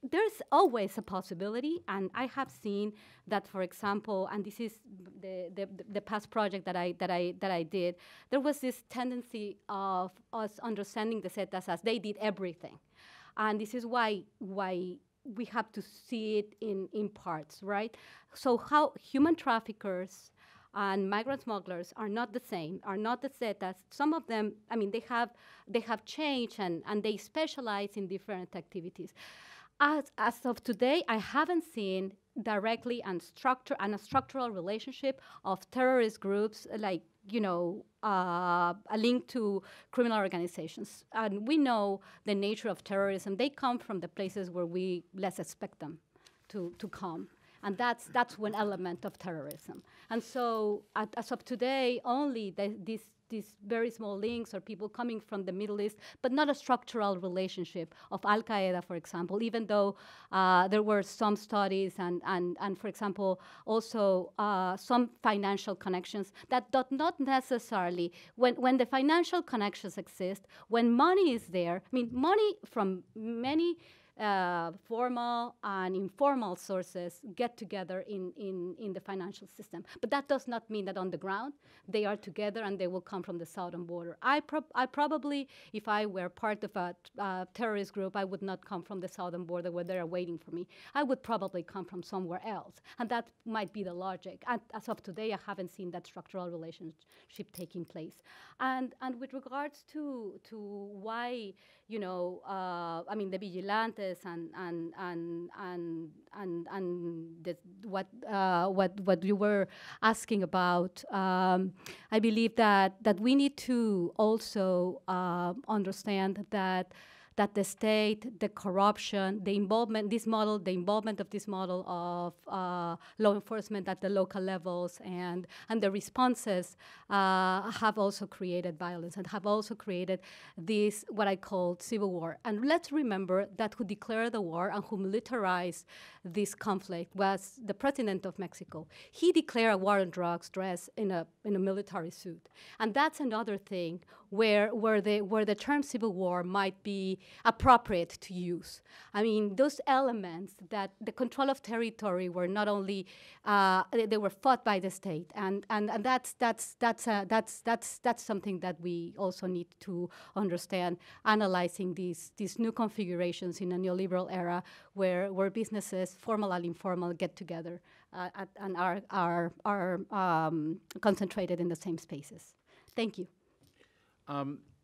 There's always a possibility, and I have seen that, for example, and this is the past project that I did. There was this tendency of us understanding the Zetas as they did everything, and this is why we have to see it in parts, right? So how human traffickers and migrant smugglers are not the same, are not the Zetas. Some of them, I mean, they have changed and they specialize in different activities. As of today, I haven't seen directly a structural relationship of terrorist groups like, a link to criminal organizations. And we know the nature of terrorism. They come from the places where we less expect them to come. And that's one element of terrorism. And so as of today, only these very small links or people coming from the Middle East, but not a structural relationship of Al-Qaeda, for example, even though there were some studies and for example, also some financial connections that do not necessarily, when the financial connections exist, when money is there, I mean, money from many formal and informal sources get together in the financial system. But that does not mean that on the ground they are together and they will come from the southern border. I probably, if I were part of a terrorist group, I would not come from the southern border where they are waiting for me. I would probably come from somewhere else. And that might be the logic. And as of today, I haven't seen that structural relationship taking place. And with regards to why, the vigilantes, what you were asking about. I believe that we need to also understand that the state, the corruption, the involvement, the involvement of this model of law enforcement at the local levels and the responses have also created violence and have also created this, what I call civil war. And let's remember that who declared the war and who militarized this conflict was the president of Mexico. He declared a war on drugs dressed in a military suit. And that's another thing where the term civil war might be appropriate to use. I mean, those elements that the control of territory were not only they were fought by the state, and that's something that we also need to understand, analyzing these new configurations in a neoliberal era where businesses, formal and informal, get together and are concentrated in the same spaces. Thank you.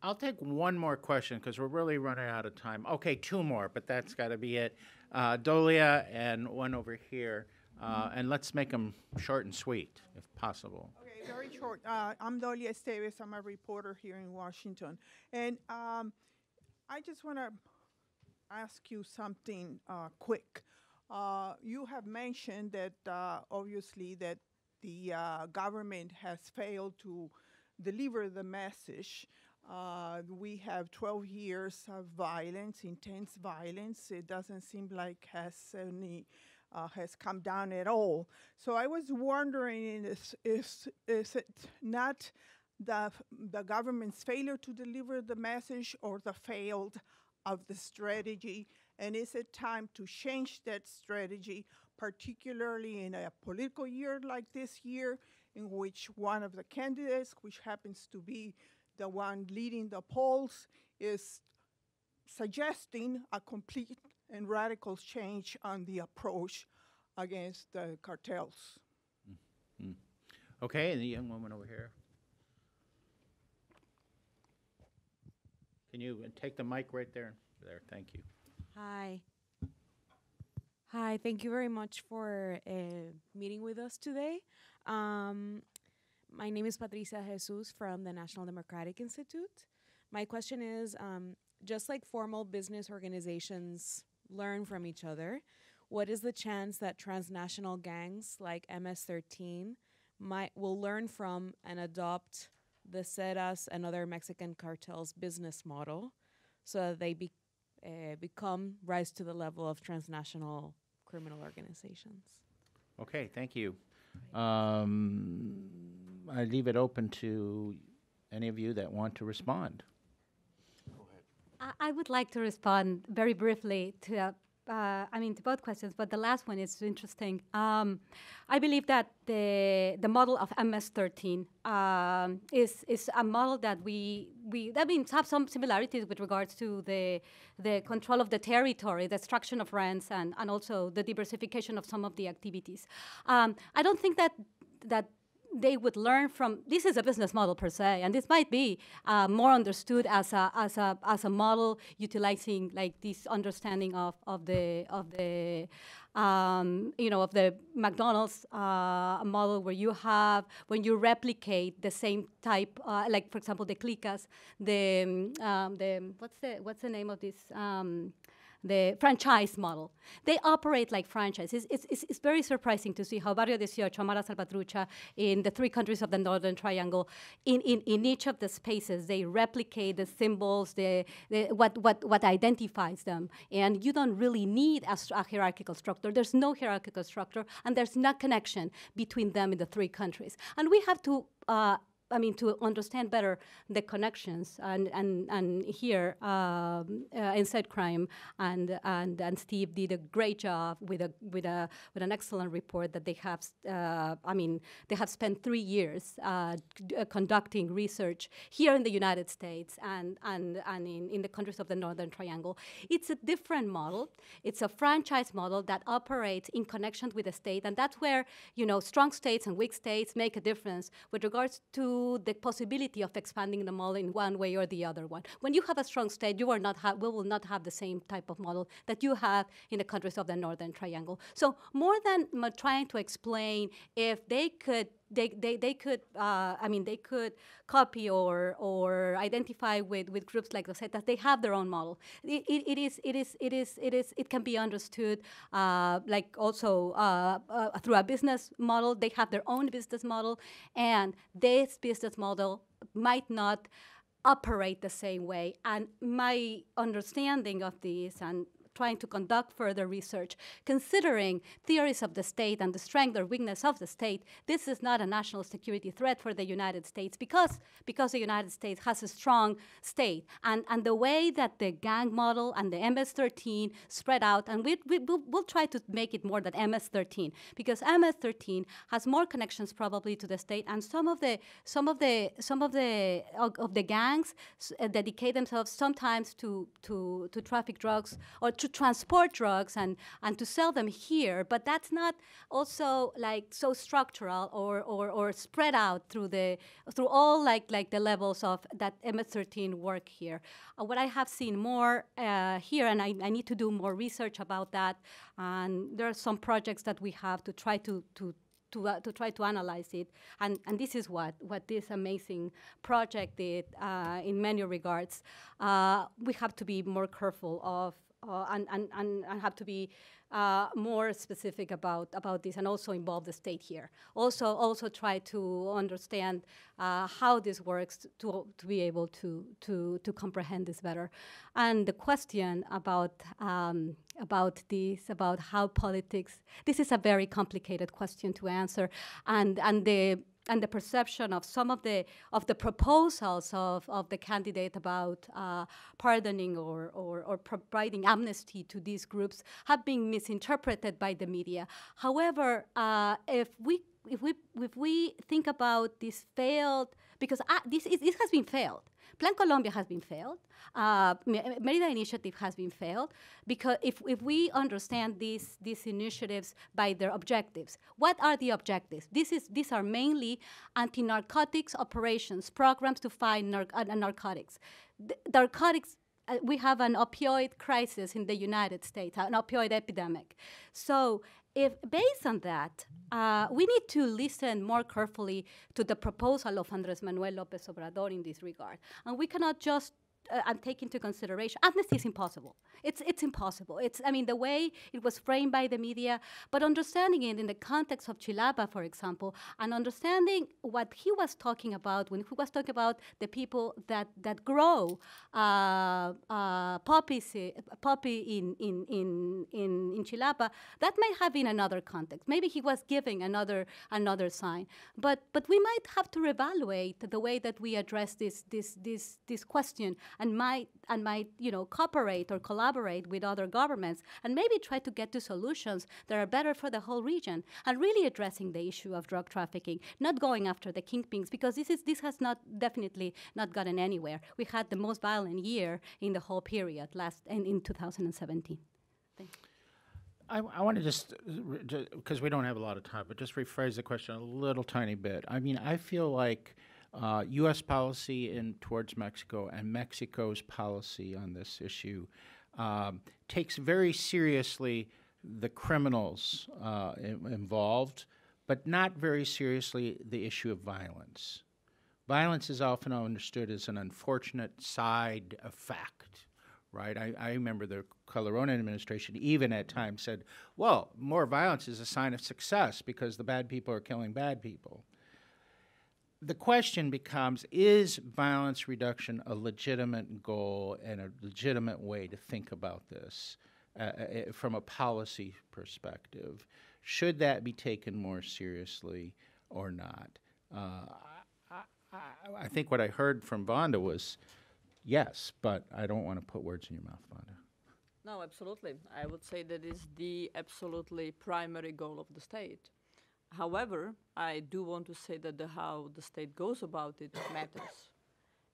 I'll take one more question because we're really running out of time. Okay, two more, but that's got to be it. Dolia and one over here. And let's make them short and sweet, if possible. Okay, very short. I'm Dolia Esteves. I'm a reporter here in Washington. And I just want to ask you something quick. You have mentioned that, obviously, that the government has failed to deliver the message. We have 12 years of violence, intense violence. It doesn't seem like has come down at all. So I was wondering, is it not the government's failure to deliver the message or the failed of the strategy? And is it time to change that strategy, particularly in a political year like this year, in which one of the candidates, which happens to be the one leading the polls, is suggesting a complete and radical change on the approach against the cartels? Mm-hmm. Okay, and the young woman over here. Can you take the mic right there? There, thank you. Hi. Hi, thank you very much for meeting with us today. My name is Patricia Jesus from the National Democratic Institute. My question is, just like formal business organizations learn from each other, what is the chance that transnational gangs like MS-13 will learn from and adopt the Zetas and other Mexican cartels' business model so that they rise to the level of transnational criminal organizations? Okay, thank you. I leave it open to any of you that want to respond. Go ahead. I would like to respond very briefly to, I mean, to both questions, but the last one is interesting. I believe that the model of MS-13 is a model that we have some similarities with regards to the control of the territory, the destruction of rents, and also the diversification of some of the activities. I don't think that they would learn from this is a business model per se, and this might be more understood as a model utilizing like this understanding of the McDonald's model, where you have, when you replicate the same type, like for example the cliques, the what's the name of this? The franchise model. They operate like franchises. It's very surprising to see how Barrio 18, Amara Salvatrucha, in the three countries of the Northern Triangle, in each of the spaces, they replicate the symbols, what identifies them. And you don't really need a hierarchical structure. There's no hierarchical structure, and there's no connection between them in the three countries. And we have to to understand better the connections, and here Inside Crime and Steve did a great job with an excellent report that they have. They have spent 3 years conducting research here in the United States and in the countries of the Northern Triangle. It's a different model. It's a franchise model that operates in connection with the state, and that's where strong states and weak states make a difference with regards to the possibility of expanding the model in one way or the other one. When you have a strong state, we will not have the same type of model that you have in the countries of the Northern Triangle. So more than trying to explain if they could copy or identify with groups like the Zetas, they have their own model. It can be understood through a business model. They have their own business model, and this business model might not operate the same way. And my understanding of this, and trying to conduct further research, considering theories of the state and the strength or weakness of the state, this is not a national security threat for the United States because the United States has a strong state. And the way that the gang model and the MS-13 spread out, and we'll try to make it more than MS-13, because MS-13 has more connections probably to the state, and some of the gangs dedicate themselves sometimes to traffic drugs or to to transport drugs and to sell them here, but that's not also like so structural or spread out through all like the levels of that MS-13 work here. What I have seen more here, and I need to do more research about that, and there are some projects that we have to try to try to analyze it, and this is what this amazing project did in many regards. We have to be more careful of and have to be more specific about this, and also involve the state here. Also try to understand how this works to be able to comprehend this better. And the question about how politics. This is a very complicated question to answer, and the perception of some of the proposals of the candidate about pardoning or providing amnesty to these groups have been misinterpreted by the media. However, if we think about this failed, because this has been failed. Plan Colombia has been failed. Mérida Initiative has been failed, because if we understand these initiatives by their objectives, what are the objectives? These are mainly anti-narcotics operations, programs to fight narcotics. We have an opioid crisis in the United States, an opioid epidemic. So based on that, we need to listen more carefully to the proposal of Andrés Manuel López Obrador in this regard. And we cannot just take into consideration, amnesty is impossible. It's impossible. I mean, the way it was framed by the media, but understanding it in the context of Chilapa, for example, and understanding what he was talking about when he was talking about the people that grow poppy in Chilapa, that may have been another context. Maybe he was giving another sign. But we might have to reevaluate the way that we address this question, and might cooperate or collaborate with other governments, and maybe try to get to solutions that are better for the whole region, and really addressing the issue of drug trafficking, not going after the kingpins, because this has definitely not gotten anywhere. We had the most violent year in the whole period in 2017. Thank you. I want to just, because we don't have a lot of time, but just rephrase the question a little tiny bit. I mean, I feel like U.S. policy towards Mexico and Mexico's policy on this issue takes very seriously the criminals involved, but not very seriously the issue of violence. Violence is often understood as an unfortunate side effect, right? I remember the Calderón administration even at times said, well, more violence is a sign of success because the bad people are killing bad people. The question becomes, is violence reduction a legitimate goal and a legitimate way to think about this from a policy perspective? Should that be taken more seriously or not? I think what I heard from Vonda was yes, but I don't want to put words in your mouth, Vonda. No, absolutely. I would say that is the absolutely primary goal of the state. However, I do want to say that how the state goes about it matters.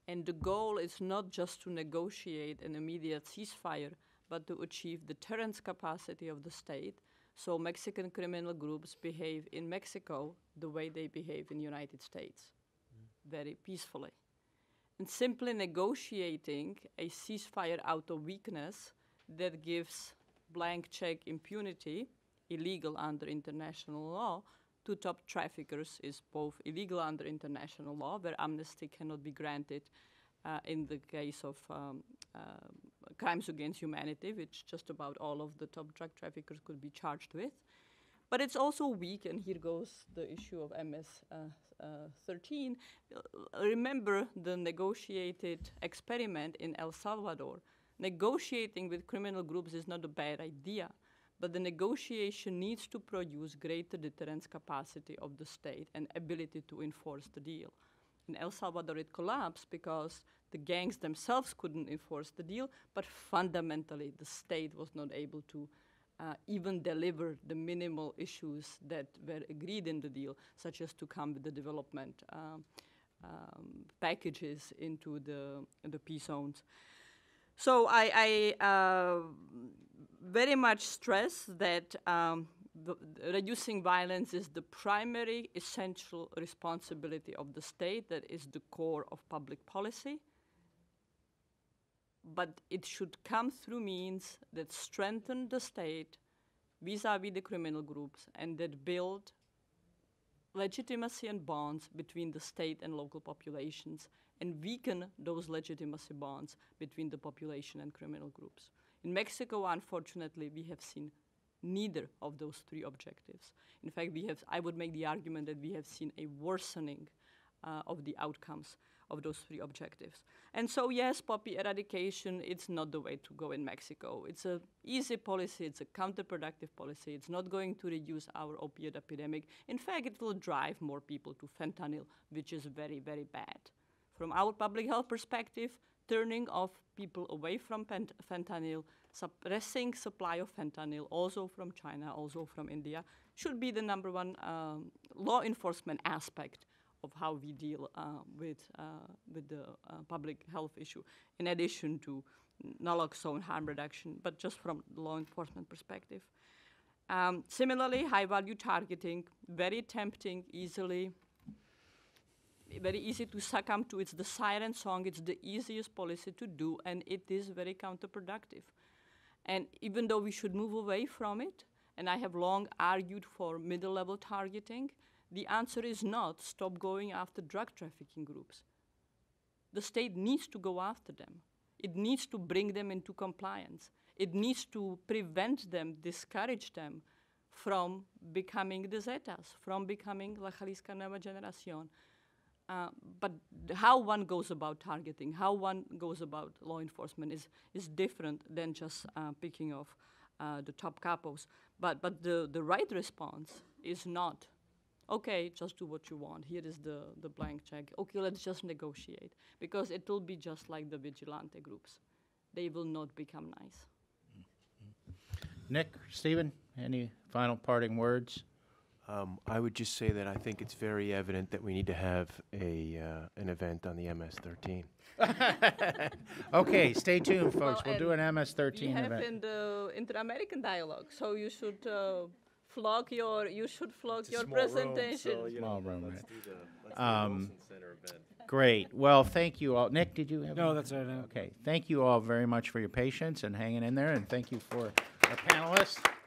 And the goal is not just to negotiate an immediate ceasefire, but to achieve deterrence capacity of the state, so Mexican criminal groups behave in Mexico the way they behave in the United States, very peacefully. And simply negotiating a ceasefire out of weakness that gives blank check impunity, illegal under international law, to top traffickers is both illegal under international law, where amnesty cannot be granted in the case of crimes against humanity, which just about all of the top drug traffickers could be charged with. But it's also weak, and here goes the issue of MS-13. Remember the negotiated experiment in El Salvador. Negotiating with criminal groups is not a bad idea, but the negotiation needs to produce greater deterrence capacity of the state and ability to enforce the deal. In El Salvador, it collapsed because the gangs themselves couldn't enforce the deal, but fundamentally, the state was not able to even deliver the minimal issues that were agreed in the deal, such as to come with the development packages into the peace zones. So I very much stress that reducing violence is the primary essential responsibility of the state, that is the core of public policy. But it should come through means that strengthen the state vis-à-vis the criminal groups and that build legitimacy and bonds between the state and local populations and weaken those legitimacy bonds between the population and criminal groups. In Mexico, unfortunately, we have seen neither of those three objectives. In fact, we have, I would make the argument that we have seen a worsening of the outcomes of those three objectives. And so yes, poppy eradication, it's not the way to go in Mexico. It's an easy policy, it's a counterproductive policy, it's not going to reduce our opiate epidemic. In fact, it will drive more people to fentanyl, which is very, very bad. From our public health perspective, turning off people away from fentanyl, suppressing supply of fentanyl, also from China, also from India, should be the number one law enforcement aspect of how we deal with the public health issue, in addition to naloxone harm reduction, but just from the law enforcement perspective. Similarly, high-value targeting, very tempting, very easy to succumb to. It's the siren song. It's the easiest policy to do, and it is very counterproductive. And even though we should move away from it, and I have long argued for middle-level targeting, the answer is not stop going after drug trafficking groups. The state needs to go after them. It needs to bring them into compliance. It needs to prevent them, discourage them from becoming the Zetas, from becoming La Jalisca Nueva Generación. But how one goes about targeting, how one goes about law enforcement is different than just picking off the top capos. But the right response is not, okay, just do what you want. Here is the blank check. Okay, let's just negotiate. Because it will be just like the vigilante groups. They will not become nice. Nick, Stephen, any final parting words? I would just say that I think it's very evident that we need to have an event on the MS-13. Okay, stay tuned, folks. Well, we'll do an MS-13 event. We have in the Inter-American Dialogue, so you should... You should flog your presentation. Room, so, small room, let's do the Wilson Center event. Great. Well, thank you all. Nick, did you have? No, that's all right. Okay. Thank you all very much for your patience and hanging in there, and thank you for our panelists.